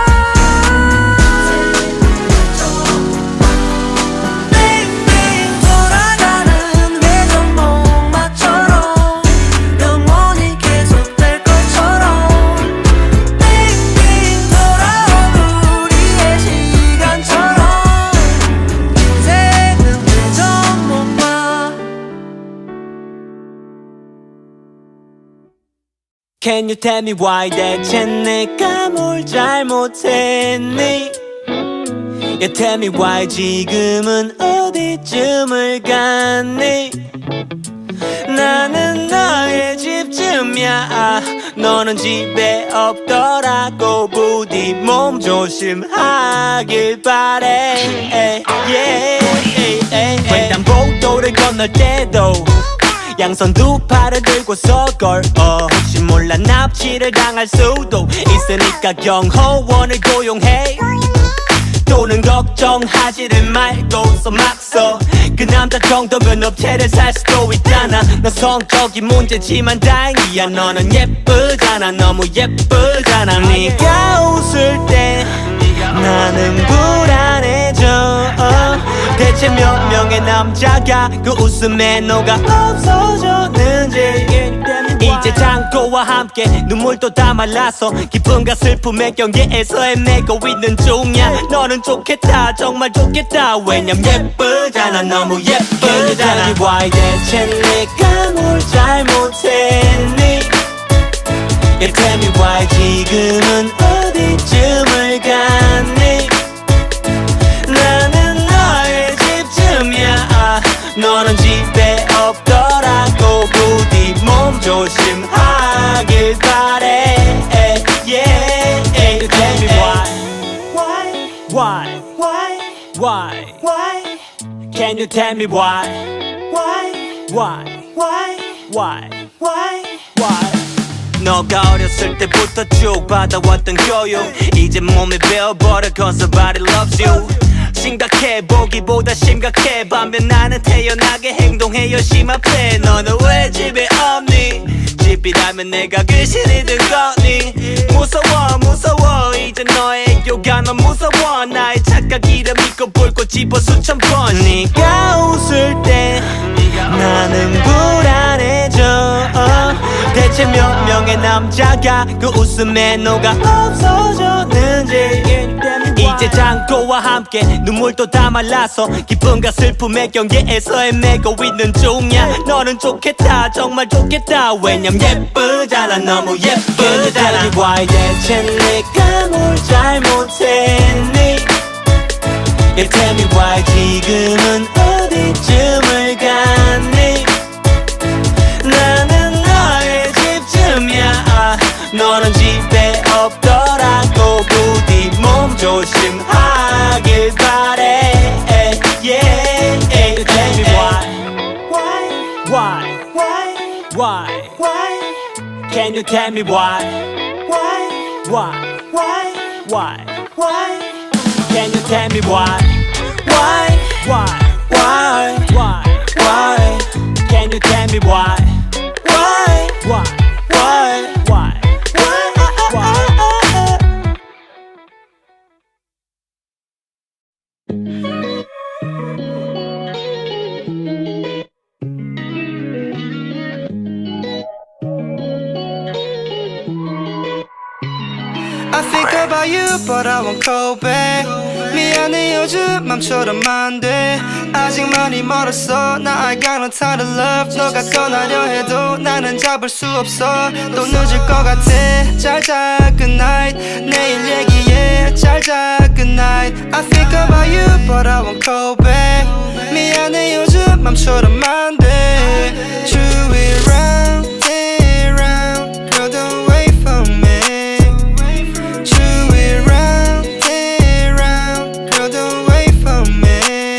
Can you tell me why 대체 내가 뭘 잘못했니 You tell me why 지금은 어디쯤을 갔니 나는 너의 집쯤이야 너는 집에 없더라고 부디 몸 조심하길 바래 yeah. 횡단보도를 건널 때도 양손 두 팔을 들고서 걸어 혹시 몰라 납치를 당할 수도 있으니까 경호원을 고용해 또는 걱정하지를 말고서 막서 그 남자 정도면 업체를 살 수도 있잖아 너 성격이 문제지만 다행이야 너는 예쁘잖아 너무 예쁘잖아 네가 웃을 때 나는 불안해져 어, 대체 몇 명의 남자가 그 웃음에 너가 없어졌는지 이제 창고와 함께 눈물도 다 말라서 기쁨과 슬픔의 경계에서 헤매고 있는 중이야 너는 좋겠다 정말 좋겠다 왜냐면 예쁘잖아 너무 예쁘잖아 Can you tell me why 대체 내가 뭘 잘못했니 You tell me why 지금은 어디쯤을 갔니 나는 너의 집쯤이야 너는 집에 없더라고 부디 몸 조심하길 바래 yeah. You tell me why Why? Why? Why? Why? Why? Can you tell me why? Why? Why? Why? Why? Why? Why? 너가 어렸을 때부터 쭉 받아왔던 교육 이제 몸에 배워버려 cause the body loves you 심각해 보기보다 심각해 반면 나는 태연하게 행동해 열심 앞에 너는 왜 집에 없니 집이라면 내가 귀신이 된 거니 무서워 무서워 이제 너의 요가 넌 무서워 나의 착각이라 믿고 볼고 집어 수천 번 네가 웃을 때 나는 불안해져 어, 대체 몇 명의 남자가 그 웃음에 너가 없어졌는지 이제 창고와 함께 눈물도 다 말라서 기쁨과 슬픔의 경계에서 헤매고 있는 중이야 너는 좋겠다 정말 좋겠다 왜냐면 예쁘잖아 너무 예쁘잖아 Can you tell me why 대체 내가 뭘 잘못했니 You tell me why 지금은 어디쯤을 갔니 나는 너의 집쯤이야 너는 집에 없더라고 부디 몸 조심하길 바래 yeah. You tell me why Why? Why? Why? Why? Can you tell me why? Why? Why? Why? Why? Why? Can you tell me why? Why? Why? Why? Why? Why? Can you tell me why? Why? Why? Why? Why? Why? Why? Thank you. about you, but I won't go back. 미안해 요즘 맘처럼 안 돼. 아직 많이 멀었어. 나 I got no time to love. 너가 떠나려 해도 나는 잡을 수 없어. 또 늦을 것 같아. 잘 자, good night. 내일 얘기해. 잘 자, good night. I think about you, but I won't go back. 미안해 요즘 맘처럼 안 돼. 주위 round and round, girl don't wait for me. 주위 round and round, girl don't wait for me.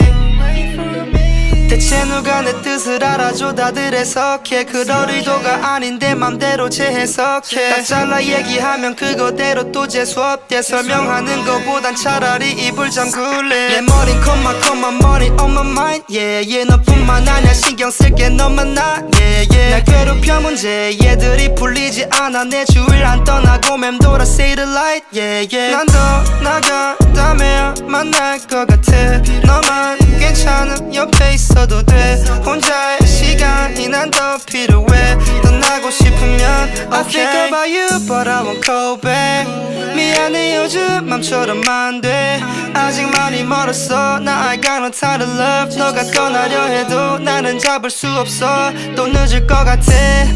대체 누가 내 뜻을 알아줘? 다들 해석해. 그럴 의도가 아닌데 맘대로 재해석해. 딱 잘라 얘기하면 그거대로 또 재수없게 설명하는 거보단 차라리 입을 잠글래. 내 머린 콤마 콤마 머리 on my mind. Yeah yeah 너뿐만 아냐 신경 쓸게 너만 나. Yeah yeah 날 괴롭혀 문제 얘들이 풀리지 않아. 내 주위를 안 떠나고 맴돌아 see the light. Yeah yeah 난 더 나가 다음에 만날 것 같아. 너만 괜찮은 옆에 있어도 돼. 혼자의 시간이 난 더 필요해. 떠나고 싶으면 okay. I think about you but I won't go back. 미안해 요즘 맘처럼 안 돼. 아직 많이 멀었어. 나 I got no time to love. 너가 떠나려 해도 나는 잡을 수 없어. 또 늦을 것 같아.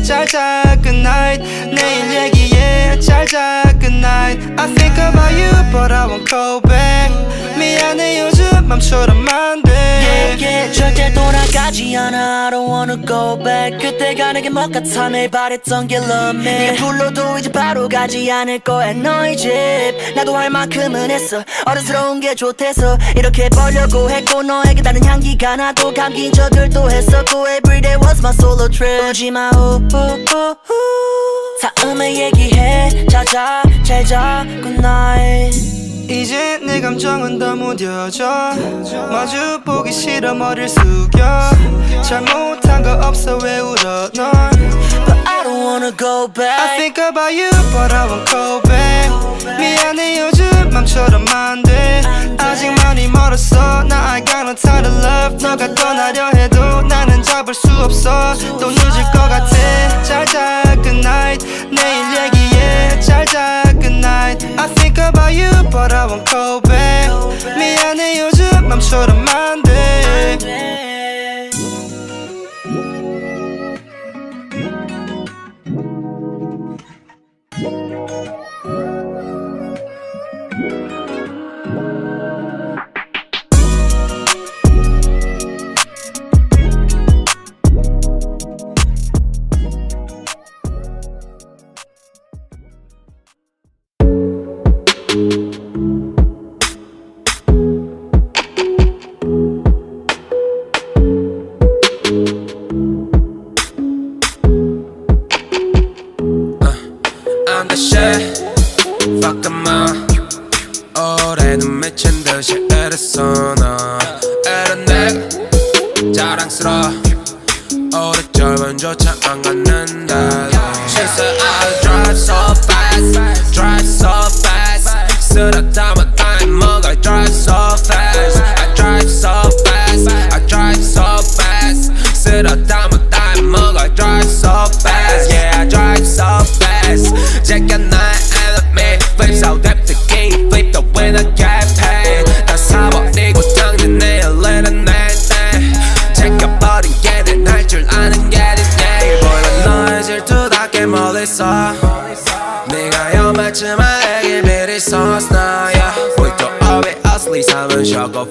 잘 자 good night. 내일 얘기해. 잘 자 good night. I think about you but I won't go back. 미안해 요즘 맘처럼 안 돼. Yeah yeah 절대 돌아가지 않아. I don't wanna go back. 그때가 내게 막 같아. 내 바랬던 게 love me. 네가 불러도 이제 바로 가지 않을 거야. 너의 집 나도 할 만큼은 했어. 어른스러운 게 좋대서 이렇게 보려고 했고 너에게 다른 향기가 나도 감긴 척들도 했었고 Everyday was my solo trip. 오지마 우우우우 다음에 얘기해. 자자 잘자 good night. 이제 내 감정은 더 무뎌져. 마주 보기 싫어 머리를 숙여. 잘못한 거 없어 왜 울어 넌. But I don't wanna go back. I think about you but I won't go back. 미안해 요즘 맘처럼 안 돼. 아직 많이 멀었어. 나 I got no time to love. 너가 떠나려 해도 나는 잡을 수 없어. 또 늦을 것 같아. 잘 자 good night. 내일 얘기해. 잘 자 good night. I think about you but I won't go back. 미안해 요즘 맘처럼 안 돼.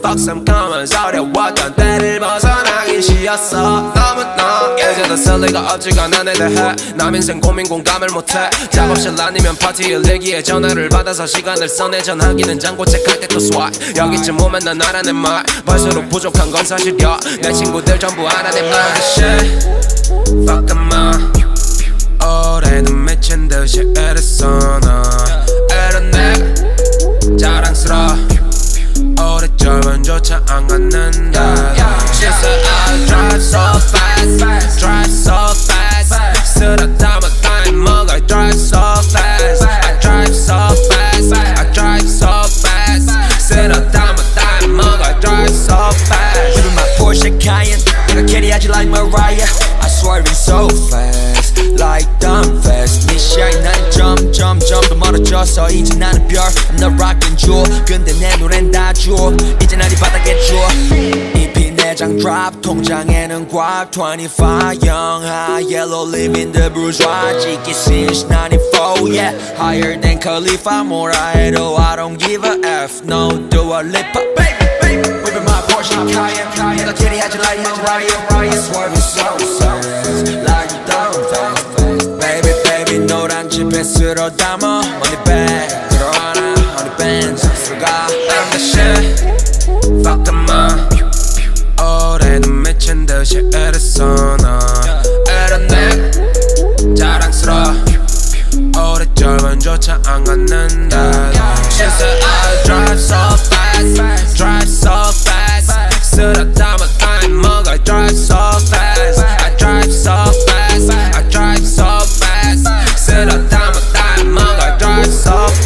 Fuck some comments 어려웠던 때를 벗어나기 쉬웠어. 너무나 이제 더 쓸 리가 없지가 난 애들 해. 남 인생 고민 공감을 못해. 작업실 아니면 파티 일내기에 전화를 받아서 시간을 써내. 전화기는 잔고 체크할 때 또 swipe. 여기쯤 오면 난 알아낸 말. 벌써로 부족한 건 사실이야. 내 친구들 전부 알아낸 말. Shit, fuck them all. 올해는 미친 듯이 애렸어 나. 애는 내가 자랑스러워. 오래절반조차 안 갖는다. She said I drive so fast, drive so fast. 쓰러다만 나의 먹어. I drive so fast, I drive so fast, I drive so fast. 쓰러다만 나의 먹어. I drive so fast. Living my Porsche Cayenne, 내가 캐리하지 like Mariah. swerving so fast, like dumb fast. 네 시야에는 점점점 더 멀어져서 이제 나는 별, I'm not rockin' you. 근데 내 노래는 다 주워, 이제 난 이 바닥에 주워. 이피 내장 drop, 통장에는 꽉 twenty-five, young high, yellow, living the bourgeoisie. It since ninety-four, yeah, higher than Khalifa. 뭐라 해도 I don't give a F, no, do a lip up, baby. Whipping my Porsche, I'm tired. 내가 캐리하지 like my Ryan. I swerve so fast, like dumb fast. Baby, baby, 노란 집에 쓸어 담아. Money bag, 들어와라. Honey bands, 들어가. I'm the shit, fuck them up. 올해도 미친 듯이 애렸어 나. 애렸네, 자랑스러워. 올해 절반조차 안 갖는다. Since I drive so fast, drive so fast. 쓰러 담아 time 먹어. I drive so fast, I drive so fast, I drive so fast. 쓰러 담아 time 먹어. I drive so fast.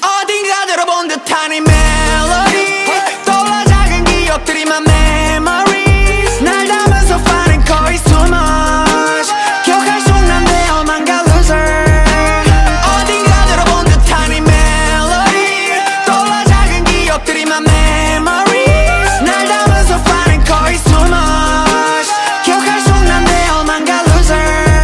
어딘가 들어본 듯한 이 멜로디 떠올라 작은 기억들이 my memories 날 담은 소파는 거의 too much 기억할 수 없는 내 엄한가 loser 어딘가 들어본 듯한 이 멜로디 떠올라 작은 기억들이 my memories 날 담은 소파는 거의 too much 기억할 수 없는 내 엄한가 loser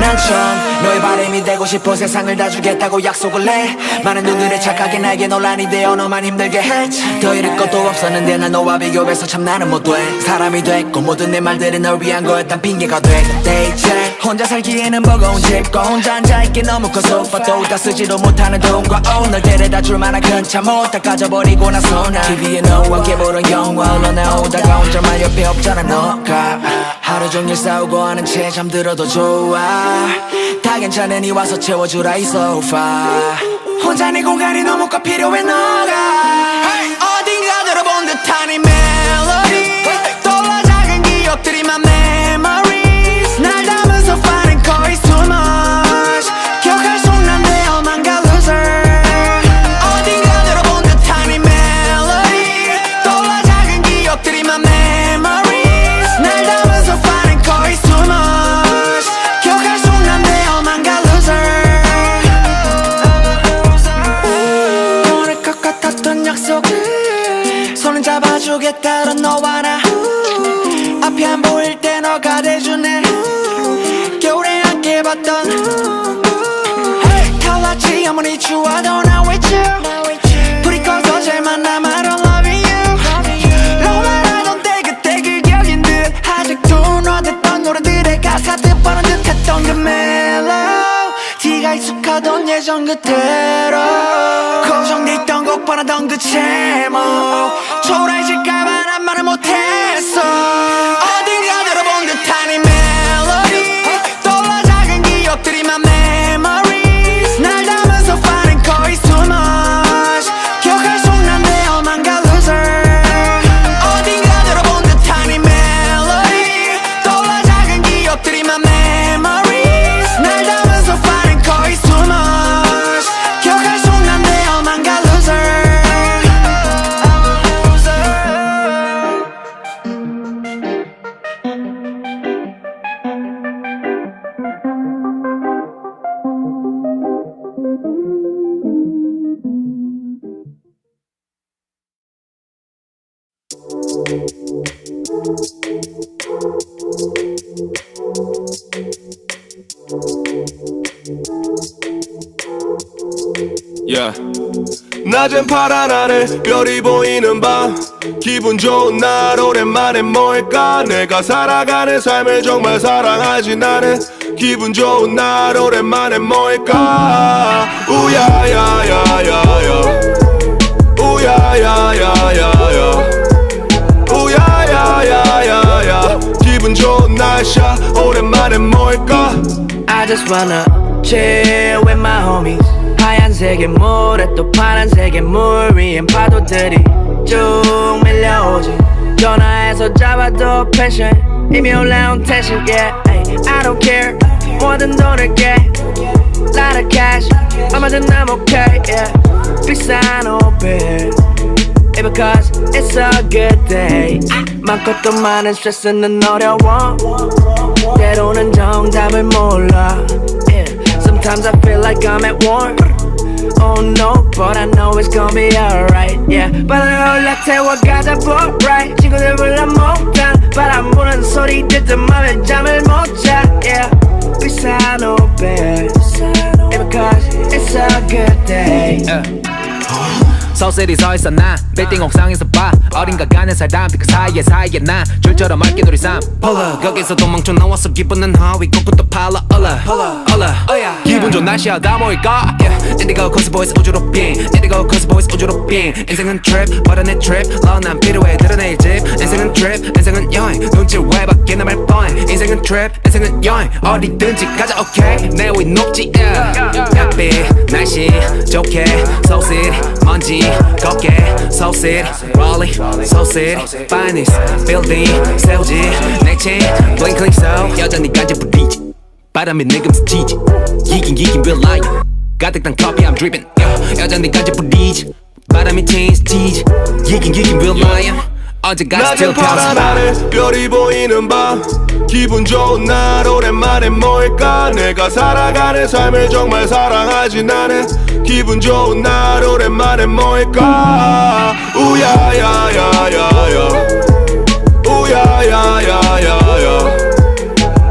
난 처음 너의 바람이 되고 싶어 세상을 다 주겠다고 약속을 해 많은 눈들에 착하게 날개 논란이 되어 너만 힘들게 해 더 잃을 것도 없었는데 난 너와 비교해서 참 나는 못 돼 사람이 됐고 모든 내 말들은 널 위한 거였단 핑계가 돼 Day check 혼자 살기에는 버거운 집과 혼자 앉아있기 너무 커 소파도 다 쓰지도 못하는 돈과 oh 널 데려다 줄 만한 큰 차 못 다 가져버리고 나서 난 티비에 너와 함께 보던 영화 흘러나오다가 혼자만 옆에 없잖아 너가 하루 종일 싸우고 하는 채 잠들어도 좋아 다 괜찮으니 와서 채워주라 이 소파 혼자 내 공간이 너무 꼭 필요해 너가 hey! 어딘가 들어본 듯한 이 멜로디 hey! 떠올라 작은 기억들이 my memories 날 담은 소파는 거의 too much 기억할 수 없는 내 엄한가 loser 어딘가 들어본 듯한 이 멜로디 떠올라 작은 기억들이 my memories 날 담은 소파는 거의 too much 기억할 수 없는 내 손을 잡아주겠다던 너와 나 앞이 안 보일 때 너가 돼주네 겨울에 함께 봤던 칼라치 아무리 추워도 나 with you 불이 꺼서 제일 만남 I don't love you 너만 알던 때 그때 그 기억인 듯 아직도 너 듣던 노래들의 가사들 뻔한 듯 했던 그 멜로디가 익숙하던 예전 그대로 고정됐던 곡보다 던 그 제목 초라해질까봐 난 말을 못했어 어딘가 들어본 듯한 이 멜로디 떠올라 작은 기억들이 my memories 날 담은 소파는 거의 too much 기억할 수 없는 내 엄한가 loser 어딘가 들어본 듯한 이 멜로디 떠올라 작은 기억들이 my memories 날 담은 소파는 거의 too much 기억할 수 없는 내 Yeah. 낮엔 파란 하늘 별이 보이는 밤 기분 좋은 날 오랜만에 뭘까 내가 살아가는 삶을 정말 사랑하지 나는 기분 좋은 날 오랜만에 뭘까 우야야야야야 우야야야야야 우야야야야야 기분 좋은 날씨야 오랜만에 말은 뭘까? I just wanna chill with my homies. 하얀색의 물에 또 파란색의 물 위엔 파도들이 쭉 밀려오지. 전화해서 잡아도 펜션 이미 올라온 텐션. Yeah, I don't care. 뭐든 돈을 깨. Lot of cash. 얼마든 I'm okay. Yeah, 비싼 오빛. Because it's a good day. 많고 또 많은 스트레스는 어려워. 때로는 정답을 몰라. Sometimes I feel like I'm at war. Oh no, but I know it's gonna be alright. Yeah, 바람에 올라 태워가자 bright. 친구들 불러 몽땅 바람 부는 소리 듣던 맘에 잠을 못 자. Yeah, 비싼 오빛. Because it's a good day. 서울시티 서있어 나 빌딩 옥상에서 봐 어딘가 가는 사람들 그 사이에 사이에 나 줄처럼 맑게 돌이 삼 폴라 거기서 도망쳐 나왔어 기분은 하위 곳곳도 팔라 올라 올라 어야 기분 좋은 날씨야 다 모일까 인디고 코스 보이스 우주로 빙 인디고 코스 보이스 우주로 빙 인생은 트립 버려내 트립 넌 난 필요해 드러낼 집 인생은 트립 인생은 여행 눈치 왜 밖에 남을 뻔해 인생은 트립 인생은 여행 어디든지 가자 오케이 내 위 높지 햇빛 날씨 좋게 서울시티 먼지 걷게 Seoul City, Raleigh, Seoul City Finest building, 세우지 내친 blink blink so 여전히 간지 부리지 바람이 내금 스치지 기긴 기긴 real life 가득 단 커피 I'm dripping 여전히 간지 부리지 바람이 chain 스치지 기긴 기긴 real life 언제까지 still counts 낮은 파란 하늘 별이 보이는 밤 기분 좋은 날 오랜만에 모일까 내가 살아가는 삶을 정말 사랑하지 나는 기분 좋은 날 오랜만에 모일까 우야야야야야 우야야야야야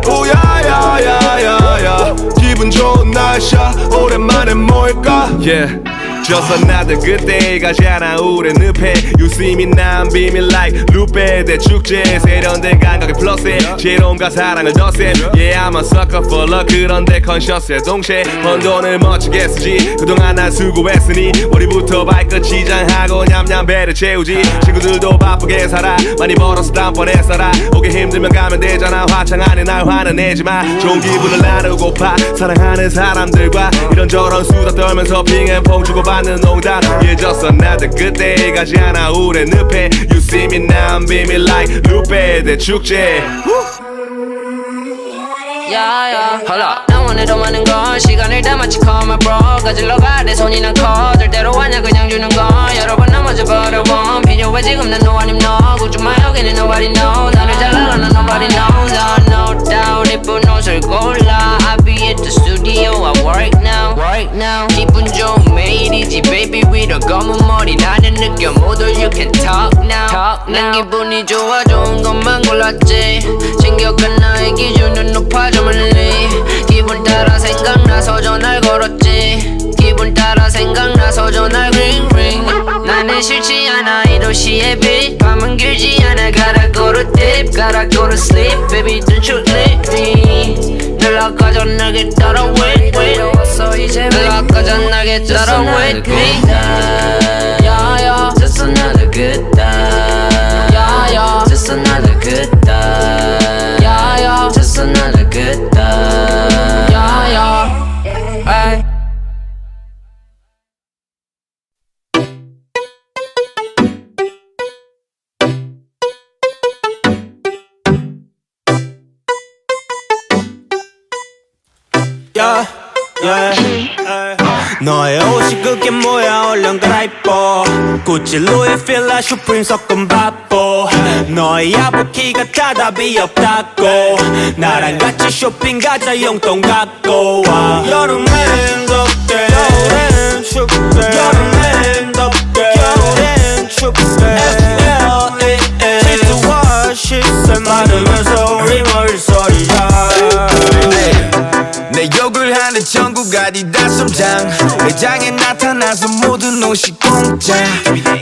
우야야야야야 기분 좋은 날씨야 오랜만에 모일까 yeah. Just another good day 가잖아 우린 늪에 You see me 난 비밀 like 루페 대축제 세련된 감각의 플러스에 지혜로움과 사랑을 더셈 Yeah I'm a sucker for luck 그런데 컨셔스의 동시에 번 돈을 멋지게 쓰지 그동안 난 수고했으니 머리부터 발끝이 장하고 냠냠 배를 채우지 친구들도 바쁘게 살아 많이 벌어서 단번에 살아 오기 힘들면 가면 되잖아 화창하니 날 화내지마 좋은 기분을 나누고파 사랑하는 사람들과 이런저런 수다 떨면서 핑앤퐁 주고받 Yeah, just another good day 가지 않아 우린 늪에 You see me now I'm beaming like 루페 대축제 Yeah, yeah. 헐라 난 오늘도 많은 건 시간을 다 마치 call my bro 거질러 가래 손이 난 커 절대로 왔냐 그냥 주는 건 여러 번 넘어져 버려본 필요해 지금 난 no 아님 no 걱정 마 여기는 nobody know 나를 잘 알아 난 nobody knows I'm no doubt 예쁜 옷을 골라 I be at the studio I work now Right now 기분 좋은 매일이지 baby 위로 검은 머리 나는 느껴 모두 you can talk now Talk now 난 기분이 좋아 좋은 것만 골랐지 챙겨간 나의 기준은 높아져 기분 따라 생각나서 전화를 걸었지 기분 따라 생각나서 전화를 ring ring 나는 싫지 않아 이 도시의 빛 밤은 길지 않아 Gotta go to deep Gotta go to sleep Baby don't you leave me 늘 아까져 나게 따라 wait wait 늘 아까져 나게 따라 wait me Yeah yeah Just another good time Yeah yeah Just another good time Yeah yeah Just another Good time. Yeah, yeah. Ay. Yeah, yeah. 너의 옷이 그게 뭐야 얼른 갈아입어 구찌 루이 필라 슈프림 섞은 바보 너의 야부키가 답이 없다고 나랑 같이 쇼핑 가자 용돈 갖고 와 여름엔 덥게 겨울엔 춥게 여름엔 덥게 겨울엔 춥게 에스엘에엔 시트와 시세 마르면서 우리머리 소리야 내 욕을 하는 전국 아디다스 매장 매장에 나타나서 모든 옷이 공짜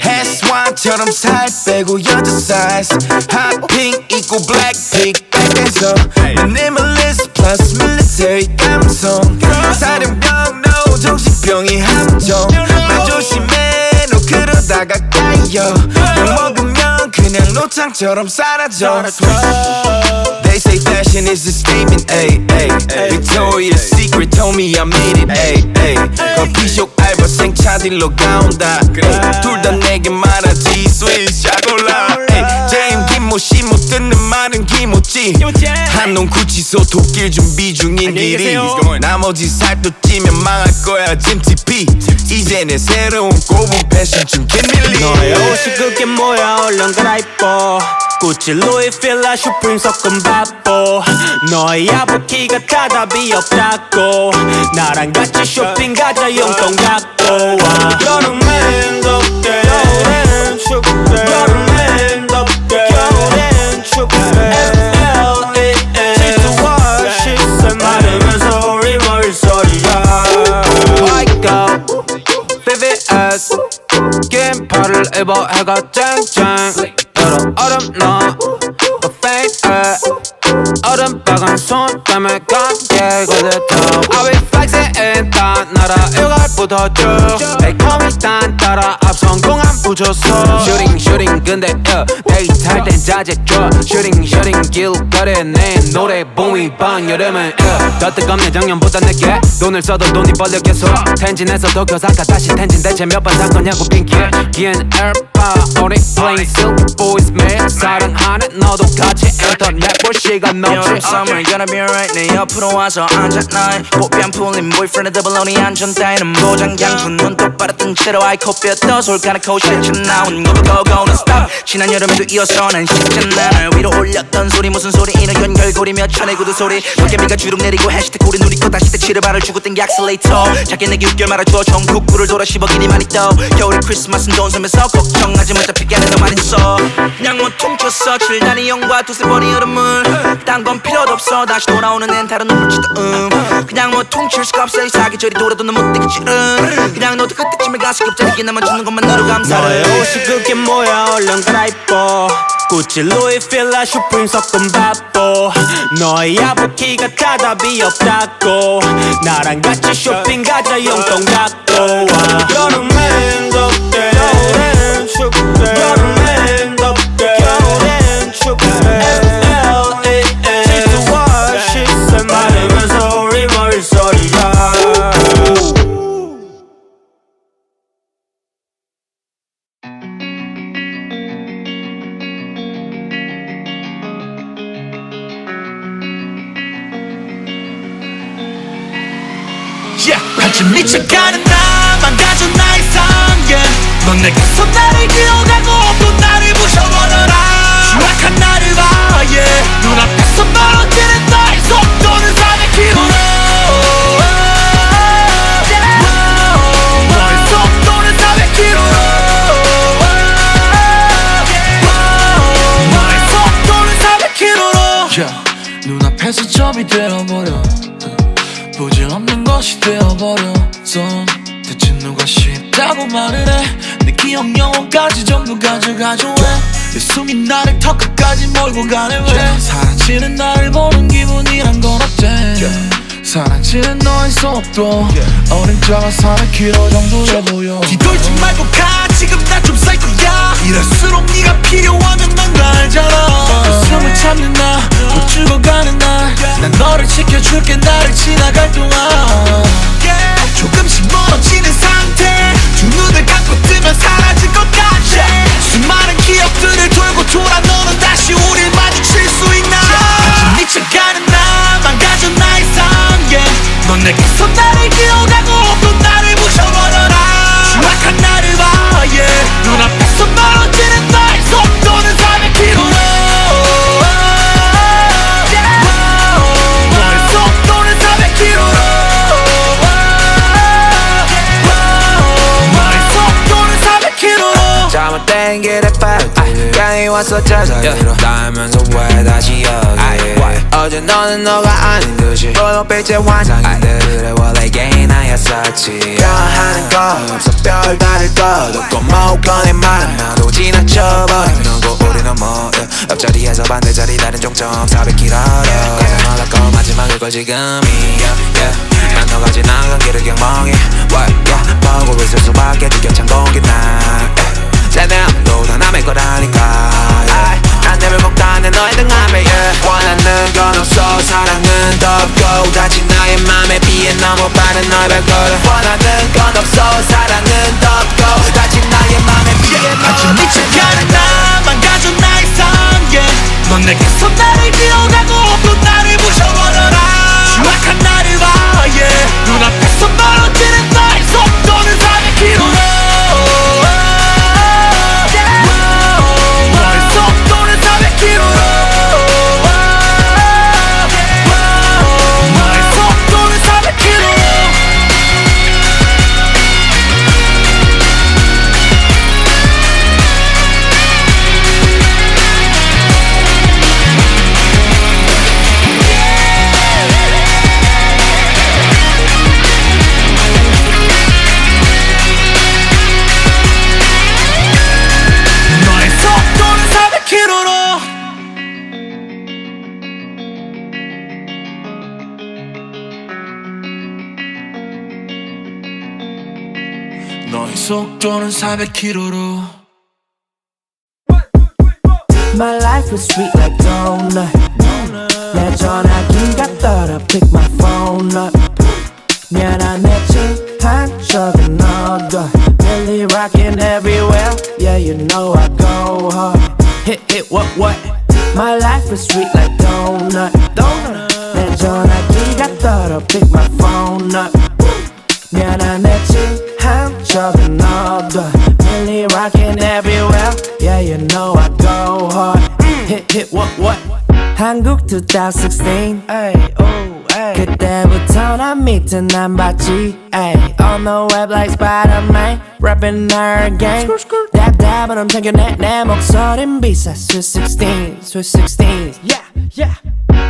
해스완처럼 살 빼고 여자 사이즈 핫핑 입고 블랙핑 백에서 minimalist plus military 감성 사령병 no 정신병이 함정 말 조심해 너 그러다가 까여 약 먹으면 그냥 노창처럼 사라져. They say fashion is a statement, ay, ay, ay. Victoria's Secret told me I made it, ay, ay. 커피숍 알바생 차딜러 가온다. 둘 다 내게 말하지 스위스 샤골라. 제임 김모씨 못 듣는 말은 김모찌. 한놈 구치소 독일 준비 중인 길이. 나머지 살도 찌면 망할 거야 짐티피. 이제 내 새로운 고분 패션 중계 밀리. 너의 옷이 그게 뭐야 얼른 갈아입어. 구찌 루이 필라 슈프림 섞은 바보. 너의 야부키가 답이 없다고. 나랑 같이 쇼핑 가자 용돈 갖고 와. 여름엔 덥게 겨울엔 춥게 여름엔 덥게 겨울엔 춥게 에프 엘 이 엔 실수와 실수 말하면서 우리말 소리야. 아이가 비 비 에스 긴 팔을 입어 해가 쨍쨍. 얼음 넣어 얼음 빨간 손 때문에 감게 거들떠. I be flexing 딴 나라 일괄 붙어줘. 매콤이 딴 따라 앞 성공한 부조소. 슈팅 슈팅 근데 uh, 데이트할 땐 자제줘. 슈팅 슈팅 길거리 내 노래 붐이 방 여름은 uh, 더 뜨겁네 작년보다 늦게. 돈을 써도 돈이 벌려 계속. 텐진에서 도쿄 사카 다시 텐진 대체 몇 번 산 거냐고 핑계. 긴 엘바 only playing silk boys 매일 사랑하는 너도 같이 인터넷 볼 시간 넘치. Summer gonna be alright 내 옆으로 와서 앉아 나의 뽀삐 안 풀린 boyfriend 더블로니 안전 따위는 모장 양초 눈 똑바로 뜬 채로 아이 코뼈 떠 솔가락 고시에 나온 go go go no stop. 지난 여름에도 이어서 난 식잖아. 날 위로 올렸던 소리 무슨 소리 이너 연결고리며 천의 구두 소리. 도깨비가 주름 내리고 해시태그 고리 누리고 다시 대치를 발을 주고 땡기 액셀레이터. 작게 내게 육 개월 말아줘 전국구를 돌아 씹어기니 많이 떠. 겨울의 크리스마스는 더운 섬에서 걱정하지 마 잡히게 하는 너 많이 써. 그냥 못 퉁쳤어 칠단이 영과 두세 번이 흐름을. 딴 건 필요도 없어 다시 돌아오는 엔 다른 눈물치도 음. 그냥 못 퉁칠 수가 없어 이 사계절이 돌아도 넌 못 되기 싫은. 그냥 너도 그때쯤에 가서 겹자리게 남아주는 것만 너로 감사해. 너의 옷이 그게 뭐야 얼른 갈아입어. 구찌 루이 필라 슈프림 섞은 바보. 너의 야부키가 답이 없다고. 나랑 같이 쇼핑 가자 용돈 갖고 와. 여름엔 덥게 겨울엔 춥게 여름엔 덥게 겨울엔 춥게 에프 엘 이 엔 실수와 실수 말하면서 우리 머릿소리야. 미쳐가는 나 망가져 나의 삶 yeah. 넌 내 계속 나를 기억하고 또 나를 부셔버려라. 추락한 나를 봐 yeah. 눈앞에서 멀어지는 나의 속도는 사백 킬로미터. 너의 속도는 사백 킬로미터. 너의 속도는 사백 킬로미터. yeah. 눈앞에서 점이 되어버려. 부질없는 것이 되어버려. 대체 누가 쉽다고 말을 해. 내 기억 영혼까지 전부 가져가줘 왜. 내 숨이 나를 턱끝까지 몰고 가네 왜. yeah. 사라지는 나를 보는 기분이란 건 어때. yeah. 사라지는 너의 속도 yeah. 어린 자가 사백 킬로미터 정도에 보여. 뒤돌지 말고 가 지금 나 좀 살 거야. 이럴수록 네가 필요하면 난 다 알잖아. 내 숨을 참는 나 못 죽어가는 나 난 너를 지켜줄게 나를 지나갈 동안. yeah. 조금씩 멀어지는 상태 두 눈을 감고 뜨면 사라질 것 같아. yeah. 수많은 기억들을 돌고 돌아 너는 다시 우릴 마주칠 수 있나. yeah. 미쳐가는 나 망가진 나의 삶 yeah. 넌 내게서 나를 기억하고 또 나를 부셔버려라. 추락한 나를 봐 yeah. 눈앞에서 멀어지는 나의 속도는 사백 킬로미터. 땡기를 빨리 양이 와서 찾아내려 나면서 왜 다시 여기. 어제 너는 너가 아닌 듯이 볼빛의 환상인들의 원래 개인하였었지. 변하는 거 없어 별다를 것 없고 뭐 꺼낸 말은 나도 지나쳐버린 누구 우리는 뭐 옆자리에서 반대자리 다른 종점 사백 킬로미터 가장 올랐고 마지막일 걸 지금이야. 난 너가 지나간 길을 경멍이 보고 있을 수밖에. 지겹찬 공기 날 제대로 놀아남의 거라니까 yeah. 난 내 회복단에 너의 등함에 yeah. 원하는 건 없어 사랑은 덥고 다시 나의 맘에 비해 너무 빠른 너의 발걸음 원하는 건 없어 사랑은 덥고 다시 나의 맘에 비해 yeah. 너무 빠른 너의 발걸음 나만 가져 나의 삶 yeah. 넌 내게서 나를 비워가고 또 나를 부셔버려라 추악한 나를 봐 yeah. 눈앞에서 멀어지는 나의 속도는 사백 킬로미터 속도는 사백 킬로미터로 My life is sweet like donut 내 전화기가 떨어 pick my phone up 미안한 내 칭찬 적은 너도 Really rockin' everywhere Yeah you know I go hard Hit it what what My life is sweet like donut 내 전화기가 떨어 pick my phone up 미안한 내 칭찬 I'm chopping up the really rockin' everywhere Yeah, you know I go hard Hit, hit, what, what 한국 twenty sixteen ay, oh, ay. 그때부터 난 밑은 안 봤지 ay. On the web like Spider-Man Rapping our game 답답한 엄청겨내 내 목소린 비싸 Sweet sixteen, Sweet sixteen yeah, yeah.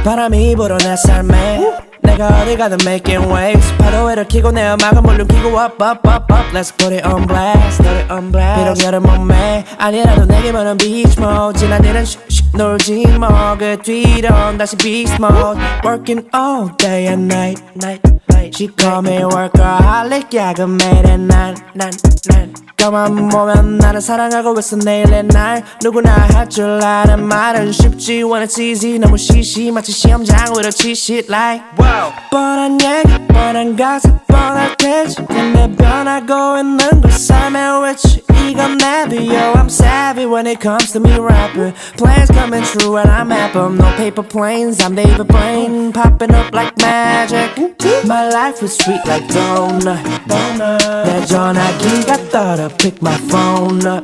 바람이 불어 내 삶에 Woo. 내가 어디 가든 making waves 파도회를 키고 내 음악은 볼륨 키고 up up up up Let's put it on blast, put it on blast 비록 여름 몸매 아니라도 내 기분은 beach mode 지난 일은 슉슉 놀지 뭐 그 뒤론 다시 beast mode Working all day and night, night, night She call me workaholic 야근 매일에 난, 난, 난 가만 보면 나를 사랑하고 있어 내일의 날 누구나 할 줄 아는 말은 쉽지 when it's easy 너무 시시 마치 시험장 위로 치실 like 뻔한 얘기 뻔한 가사 뻔할 테지 근데 변하고 있는 걸 삶의 위치 이건 내도 yo I'm savvy when it comes to me rapping Plans coming true and I'm at them No paper planes I'm David Blaine Popping up like magic My life is sweet like donut 내 전화기가 떨어 pick my phone up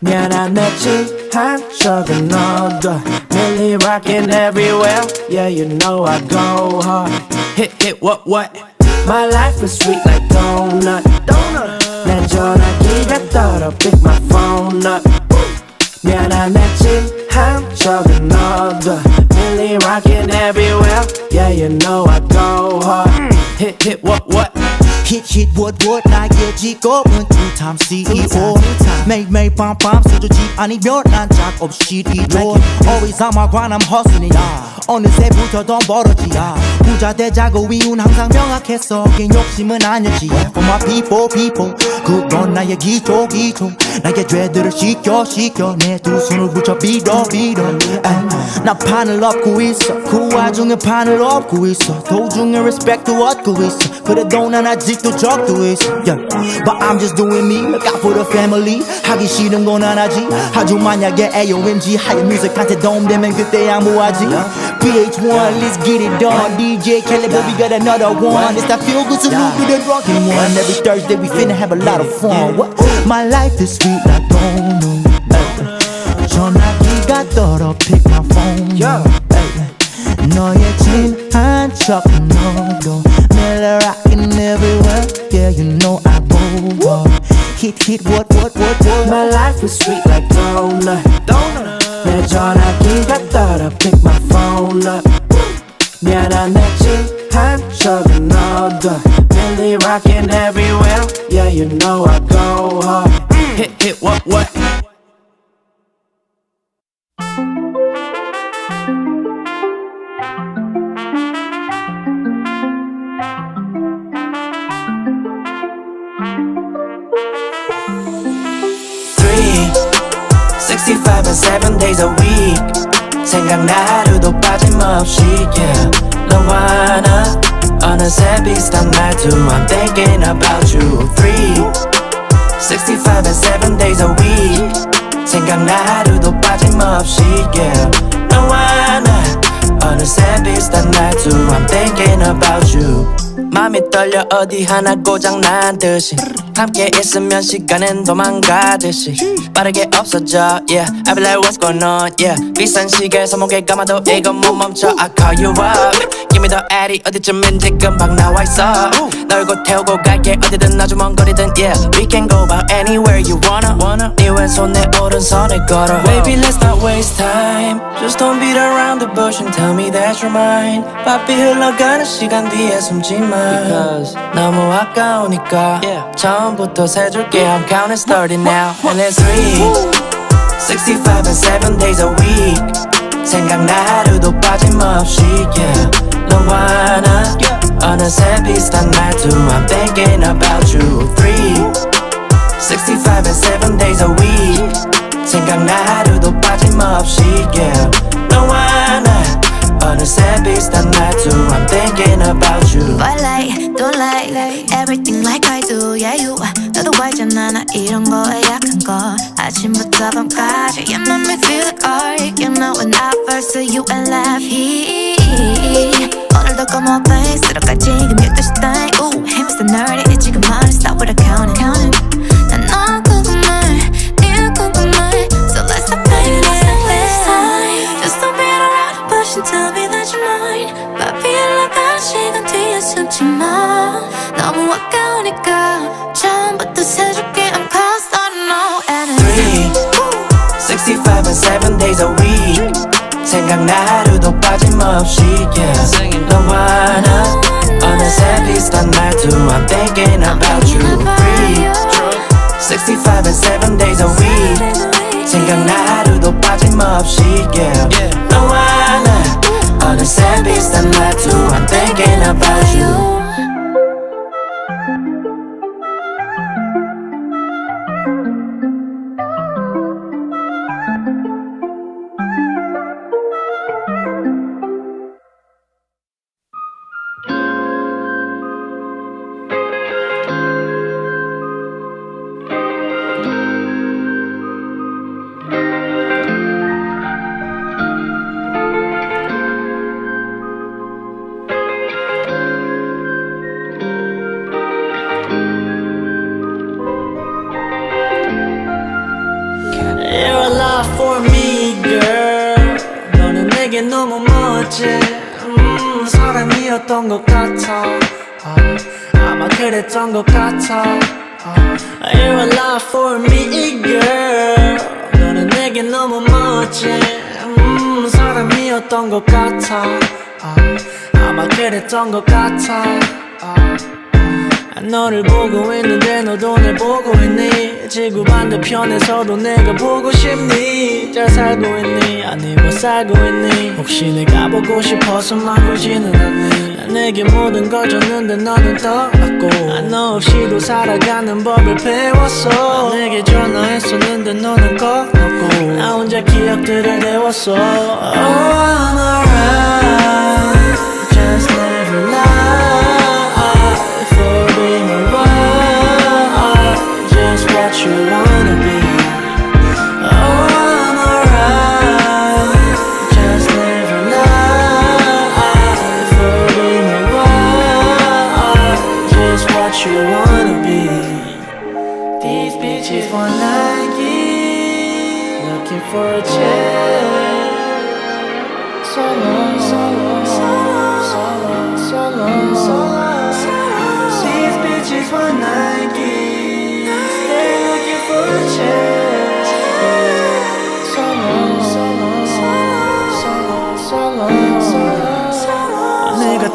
미안한 내 칭찬 적은 너도 Really rockin' everywhere Yeah you know I go hard Hit it what what My life is sweet like donut 내 전화기가 떨어 pick my phone up 미안한 내 칭찬 적은 너도 Really rockin' everywhere Yeah you know I go hard Hit it what what Hit hit what what 나의 직업은 two time C E O 매일매일 밤밤 수조집 아니 묘란 짝 없이 뒤져 Always on my grind I'm hustling 어느새부터 더 멀었지야 부자 되자고 위운 항상 명확했어 긴 욕심은 아니었지 For my people people 그건 나의 기초 기초 나의 죄들을 씻겨 씻겨 내 두 손을 붙여 빌어 빌어 나 판을 엎고 있어 그 와중에 판을 엎고 있어 도중에 respect도 얻고 있어 그래도 난 아직 또 적도 있어 yeah. But I'm just doing me Look out for the family 하기 싫은 건 안 하지 아주 만약에 A O M G 하얀 뮤직한테 도움되면 그때야 뭐하지 P H one let's get it done D J Kelly baby got another one It's that feel good to me to the rockin' one Every Thursday we finna have a lot of fun What? My life is sweet I don't know 전화기가 떨어 pick my phone 너의 친한 척 너도 매일 rockin' everywhere Yeah you know I go hard Hit hit what what what what My life is sweet like donut 내 전화기가 떨어 pick my phone up 미안한 내 친한 척 너도 Really rockin' everywhere Yeah you know I go hard Hit hit what what 같은 seven days a week 생각나 하루도 빠짐없이 yeah. 너와 나 어느새 비슷한 말투 I'm thinking about you three sixty-five and seven days a week 생각나 하루도 빠짐없이 yeah. 너와 나 어느새 비슷한 말투 I'm thinking about you 맘이 떨려 어디 하나 고장난 듯이 함께 있으면 시간은 도망가듯이 빠르게 없어져 yeah I be like what's going on yeah 비싼 시계에서 목에 감아도 이건 못 멈춰 I call you up give me the addy 어디쯤인지 금방 나와있어 널 곧 태우고 갈게 어디든 아주 먼 거리든 yeah we can go about anywhere you wanna 네 왼손 내 오른손에 걸어 baby let's not waste time just don't beat around the bush and tell me that you're mine 바삐 흘러가는 시간 뒤에 숨지마 because 너무 아까우니까 yeah. 처음부터 세줄게 I'm counting starting now and it's three sixty-five and seven days a week 생각나 하루도 빠짐없이 yeah. 너와 나 어느새 비슷한 말투 I'm thinking about you three sixty-five and seven days a week 생각나 하루도 빠짐없이 yeah. 너와 나 어느새 비슷한 말투 I'm thinking about you But like, don't like everything like I do Yeah you 너도 알잖아 나 이런 거에 약한 거 아침부터 밤까지 You make me feel like art You know when I first saw you and Lifey 오늘도 검어봐이 쓰러가 지금 twelve 시 따위 Ooh, hey Mister Nerdy 지금 말해 stop what I'm counting 난 너 궁금해 네가 궁금해 So let's stop playing this time Just don't be around the bush and tell me that you're mine 바삐 흘러간 시간 뒤에 숨지 마 너무 아까우니까 처음부터 세줄게 I'm close I don't know three sixty-five and seven days a week 생각나 하루도 빠짐없이 yeah. 너와 나 어느새 비슷한 말투 I'm thinking about you three sixty-five and seven days a week 생각나 하루도 빠짐없이 yeah. 너와 나 어느새 비슷한 말투 I'm thinking about you 것 같아. 너를 보고 있는데 너도 날 보고 있니 지구 반대편에서도 내가 보고 싶니 잘 살고 있니 아니 못 살고 있니 혹시 내가 보고 싶어서 막 울지는 않니 난 내게 모든 걸 줬는데 너는 떠받고 아, 너 없이도 살아가는 법을 배웠어 난 내게 전화했었는데 너는 꺼놓고 나 혼자 기억들을 데웠어 Oh I'm alright just let What you wanna be Oh I'm alright Just live your life For being a wild Just what you wanna be These bitches want like you Looking for a chance So long, so long, so long, so long, so long, so long, so long. These bitches want like you 내가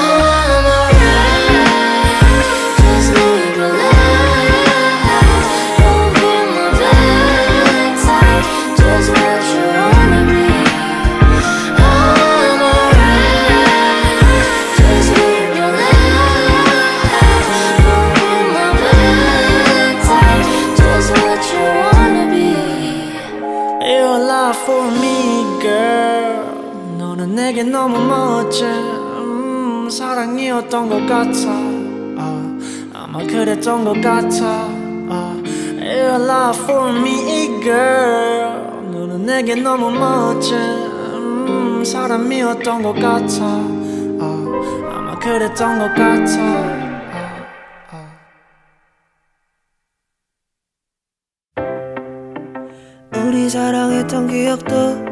내겐 너무 멋진 음, 사랑이었던 것 같아 어, 아마 그랬던 것 같아 어, You're love for me girl 너는 내겐 너무 멋진 음, 사람이었던 것 같아 어, 아마 그랬던 것 같아 우리 사랑했던 기억도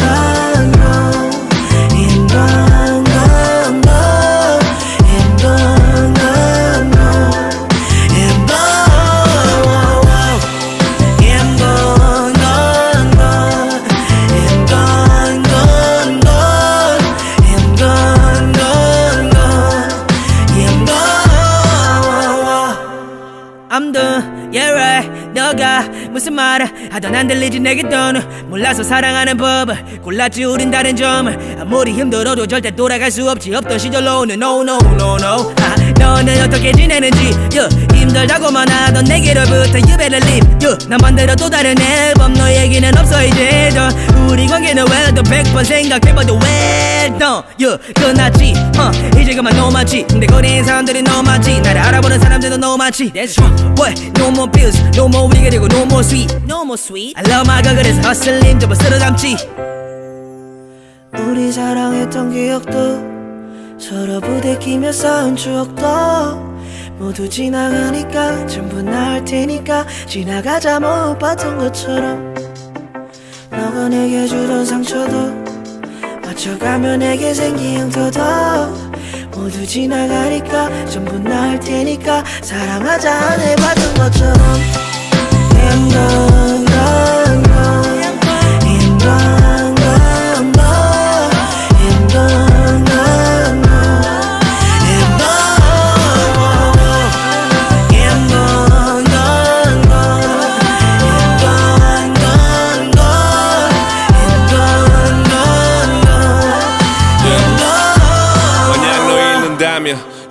너 인간한 무슨 말을 하던 안 들리지 내게 떠는 몰라서 사랑하는 법을 골랐지 우린 다른 점을 아무리 힘들어도 절대 돌아갈 수 없지 없던 시절로 오는 no no no no 아, 너는 어떻게 지내는지 yeah, 힘들다고만 하던 내게로부터 You better leave yeah, 난 만들어 또 다른 앨범 너 얘기는 없어 이제 더 우리 관계는 well done 백번 생각해봐도 well done yeah, 끝났지 uh, 이제 그만 no 맞지 내 거리인 사람들이 no 맞지 나를 알아보는 사람들도 no 맞지 That's right boy no more pills no more we 그리고 no more Sweet. No more sweet I love my girl 그래서 허슬림 전부 쓸어 담지 우리 사랑했던 기억도 서로 부대끼며 쌓은 추억도 모두 지나가니까 전부 나을 테니까 지나가자 못 봤던 것처럼 너가 내게 주던 상처도 맞춰가며 내게 생긴 형태도 모두 지나가니까 전부 나을 테니까 사랑하자 안 해봤던 것처럼 I'm gone, gone, gone, I'm gone.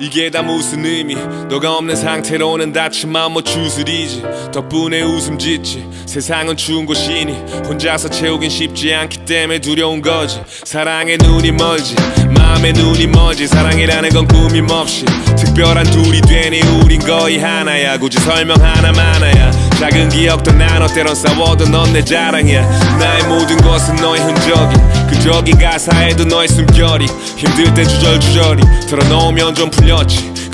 이게 다 무슨 의미 너가 없는 상태로는 다친 마음 못 추스리지 덕분에 웃음 짓지 세상은 추운 곳이니 혼자서 채우긴 쉽지 않기 때문에 두려운 거지 사랑에 눈이 멀지 마음에 눈이 멀지 사랑이라는 건 꾸밈없이 특별한 둘이 되니 우린 거의 하나야 굳이 설명 하나만아야 작은 기억도 난 어때론 싸워도 넌 내 자랑이야 나의 모든 것은 너의 흔적이 그저기 가사에도 너의 숨결이 힘들 때 주절주절이 털어놓으면 좀 풀려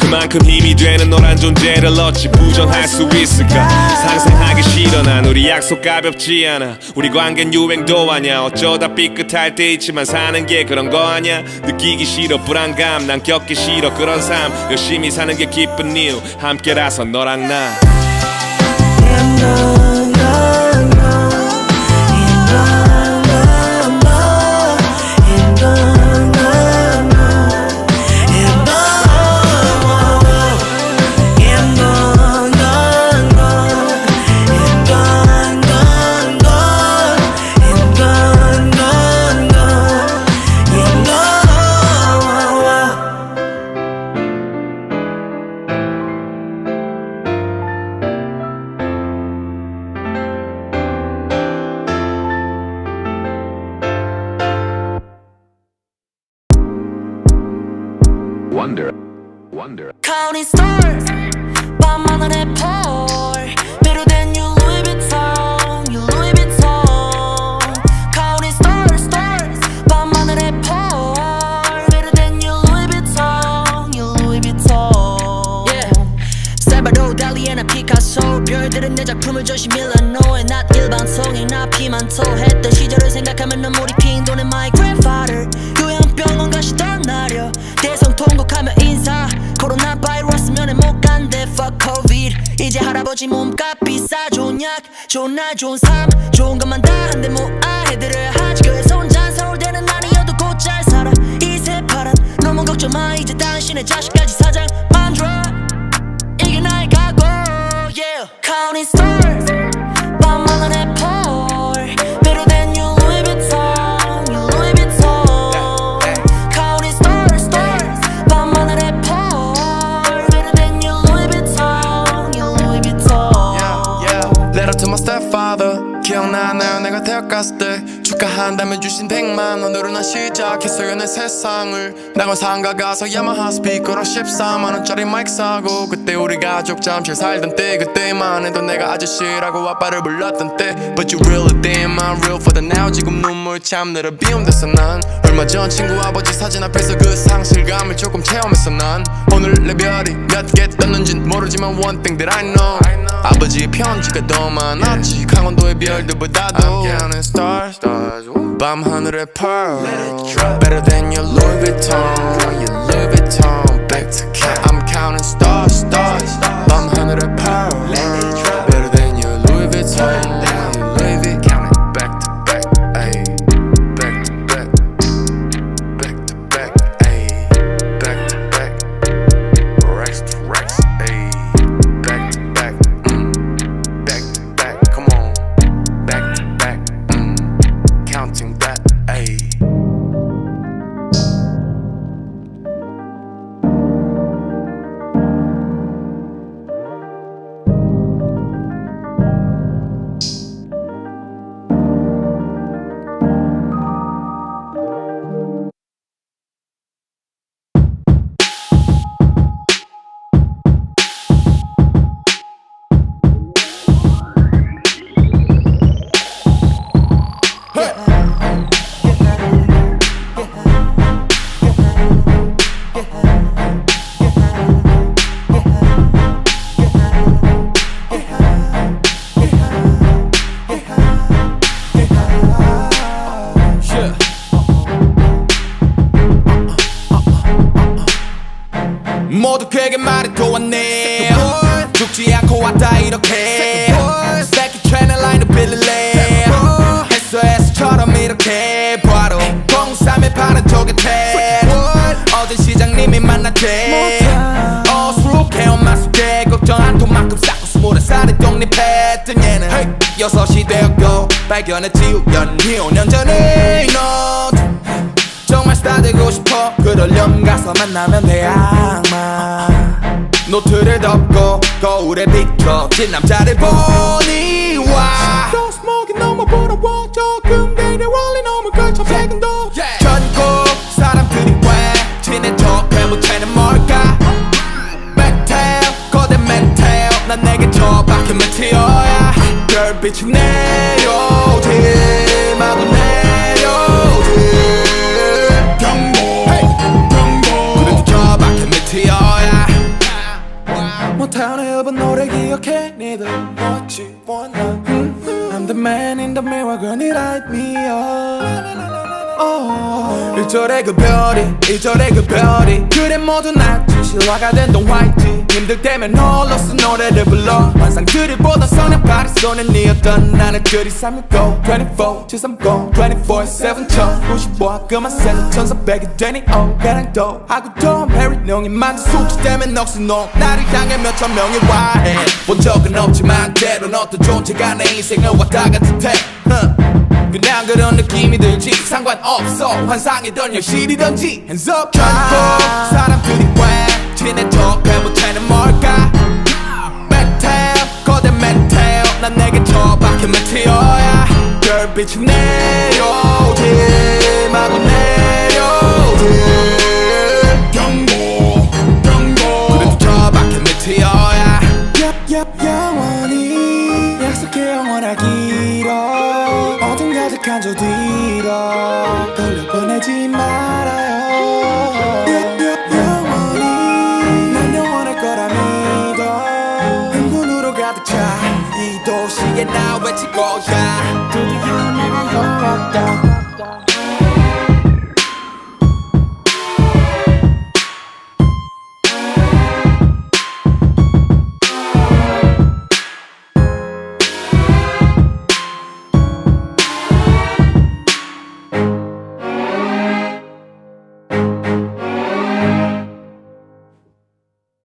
그만큼 힘이 되는 너란 존재를 어찌 부정할 수 있을까 상상하기 싫어 난 우리 약속 가볍지 않아 우리 관계는 유행도 아냐 어쩌다 삐끗할 때 있지만 사는 게 그런 거 아냐 느끼기 싫어 불안감 난 겪기 싫어 그런 삶 열심히 사는 게 기쁜 이유 함께라서 너랑 나 이제 당신의 자식까지 사장 만들어 이게 나의 각오 기억나나요 내가 대학 갔을 때 축하한다며 주신 백만 원으로 난 시작했어요 내 세상을 낙원 상가 가서 야마하 스피커로 십사만 원짜리 마이크 사고 그때 우리 가족 잠실 살던 때 그때만 해도 내가 아저씨라고 아빠를 불렀던 때 But you really think I'm real for the now 지금 눈물 참느라 비움됐어 난 얼마 전 친구 아버지 사진 앞에서 그 상실감을 조금 체험했어 난 오늘 내 별이 몇 개 떴는진 모르지만 one thing that I know, I know. 아버지의 편지가 더 많았지 yeah. 강원도의 별들보다도 I'm counting stars, stars 밤하늘의 pearl Better than your Louis Vuitton Your Louis Vuitton Back to camp I'm counting stars, stars, stars 밤하늘의 pearl Better than your Louis Vuitton Your Louis Vuitton Counting back to back ay. Back to back Back to back ay. Back to back Rex to Rex ay. Back to back mm. Back to back Come on Back to back mm. Counting that ay. 발견했지 우연히 오 년 전에 너 정말 스타 되고 싶어 그러려면 가서 만나면 돼 악마 노트를 덮고 거울에 비춰진 남자를 보니 와 또 스모기 너무 부러워 조금 내려올린 너무 걸쳐 백운도 전국 사람들이 왜 친해져 괴물체는 뭘까 멘탈 거대 멘탈 난 내게 저 밖에 메티어야 별빛이 내려 마구 내려오지 경고 경고 그래도 저 밖에 미티어야 못하는 일본 노래 기억해 니들 What you wanna I'm the man in the mirror girl you light me up 일절의 그 별이 이절의 그 별이 그래 모두 낮지 실화가 된 동 화이트 힘들 때면 홀로서 노래를 불러 환상들을 보던 소년 파리소년 이었던 나는 그리 삼백육십오 이백사십칠 삼십 이십사 칠 천구십오와 그만 세서 천사백이 되니 오 가랑도 하고 톰 해리 농이 만든 숙취 때문에 넋수농 나를 향해 몇천 명이 와해 본 적은 없지만 때론 어떤 존재가 내 인생을 왔다 갔다 대 그냥 그런 느낌이 들지 상관없어 환상이던 현실이던지 Hands up 결국 사람들이 왜 친해져 괴물체는 뭘까 멘탈 거대 멘탈 난 내게 저밖에 멘티어야 별빛이 내려오지 마구 내려오지 경고 경고 그래도 저밖에 멘티어야 yep, yep, 영원히 약속해 영원하기로 어둠 가득한 저 뒤로 돌려보내지 말아요 yep, yep, 이 도시에 나 외치고 야 드디어 내가 열었다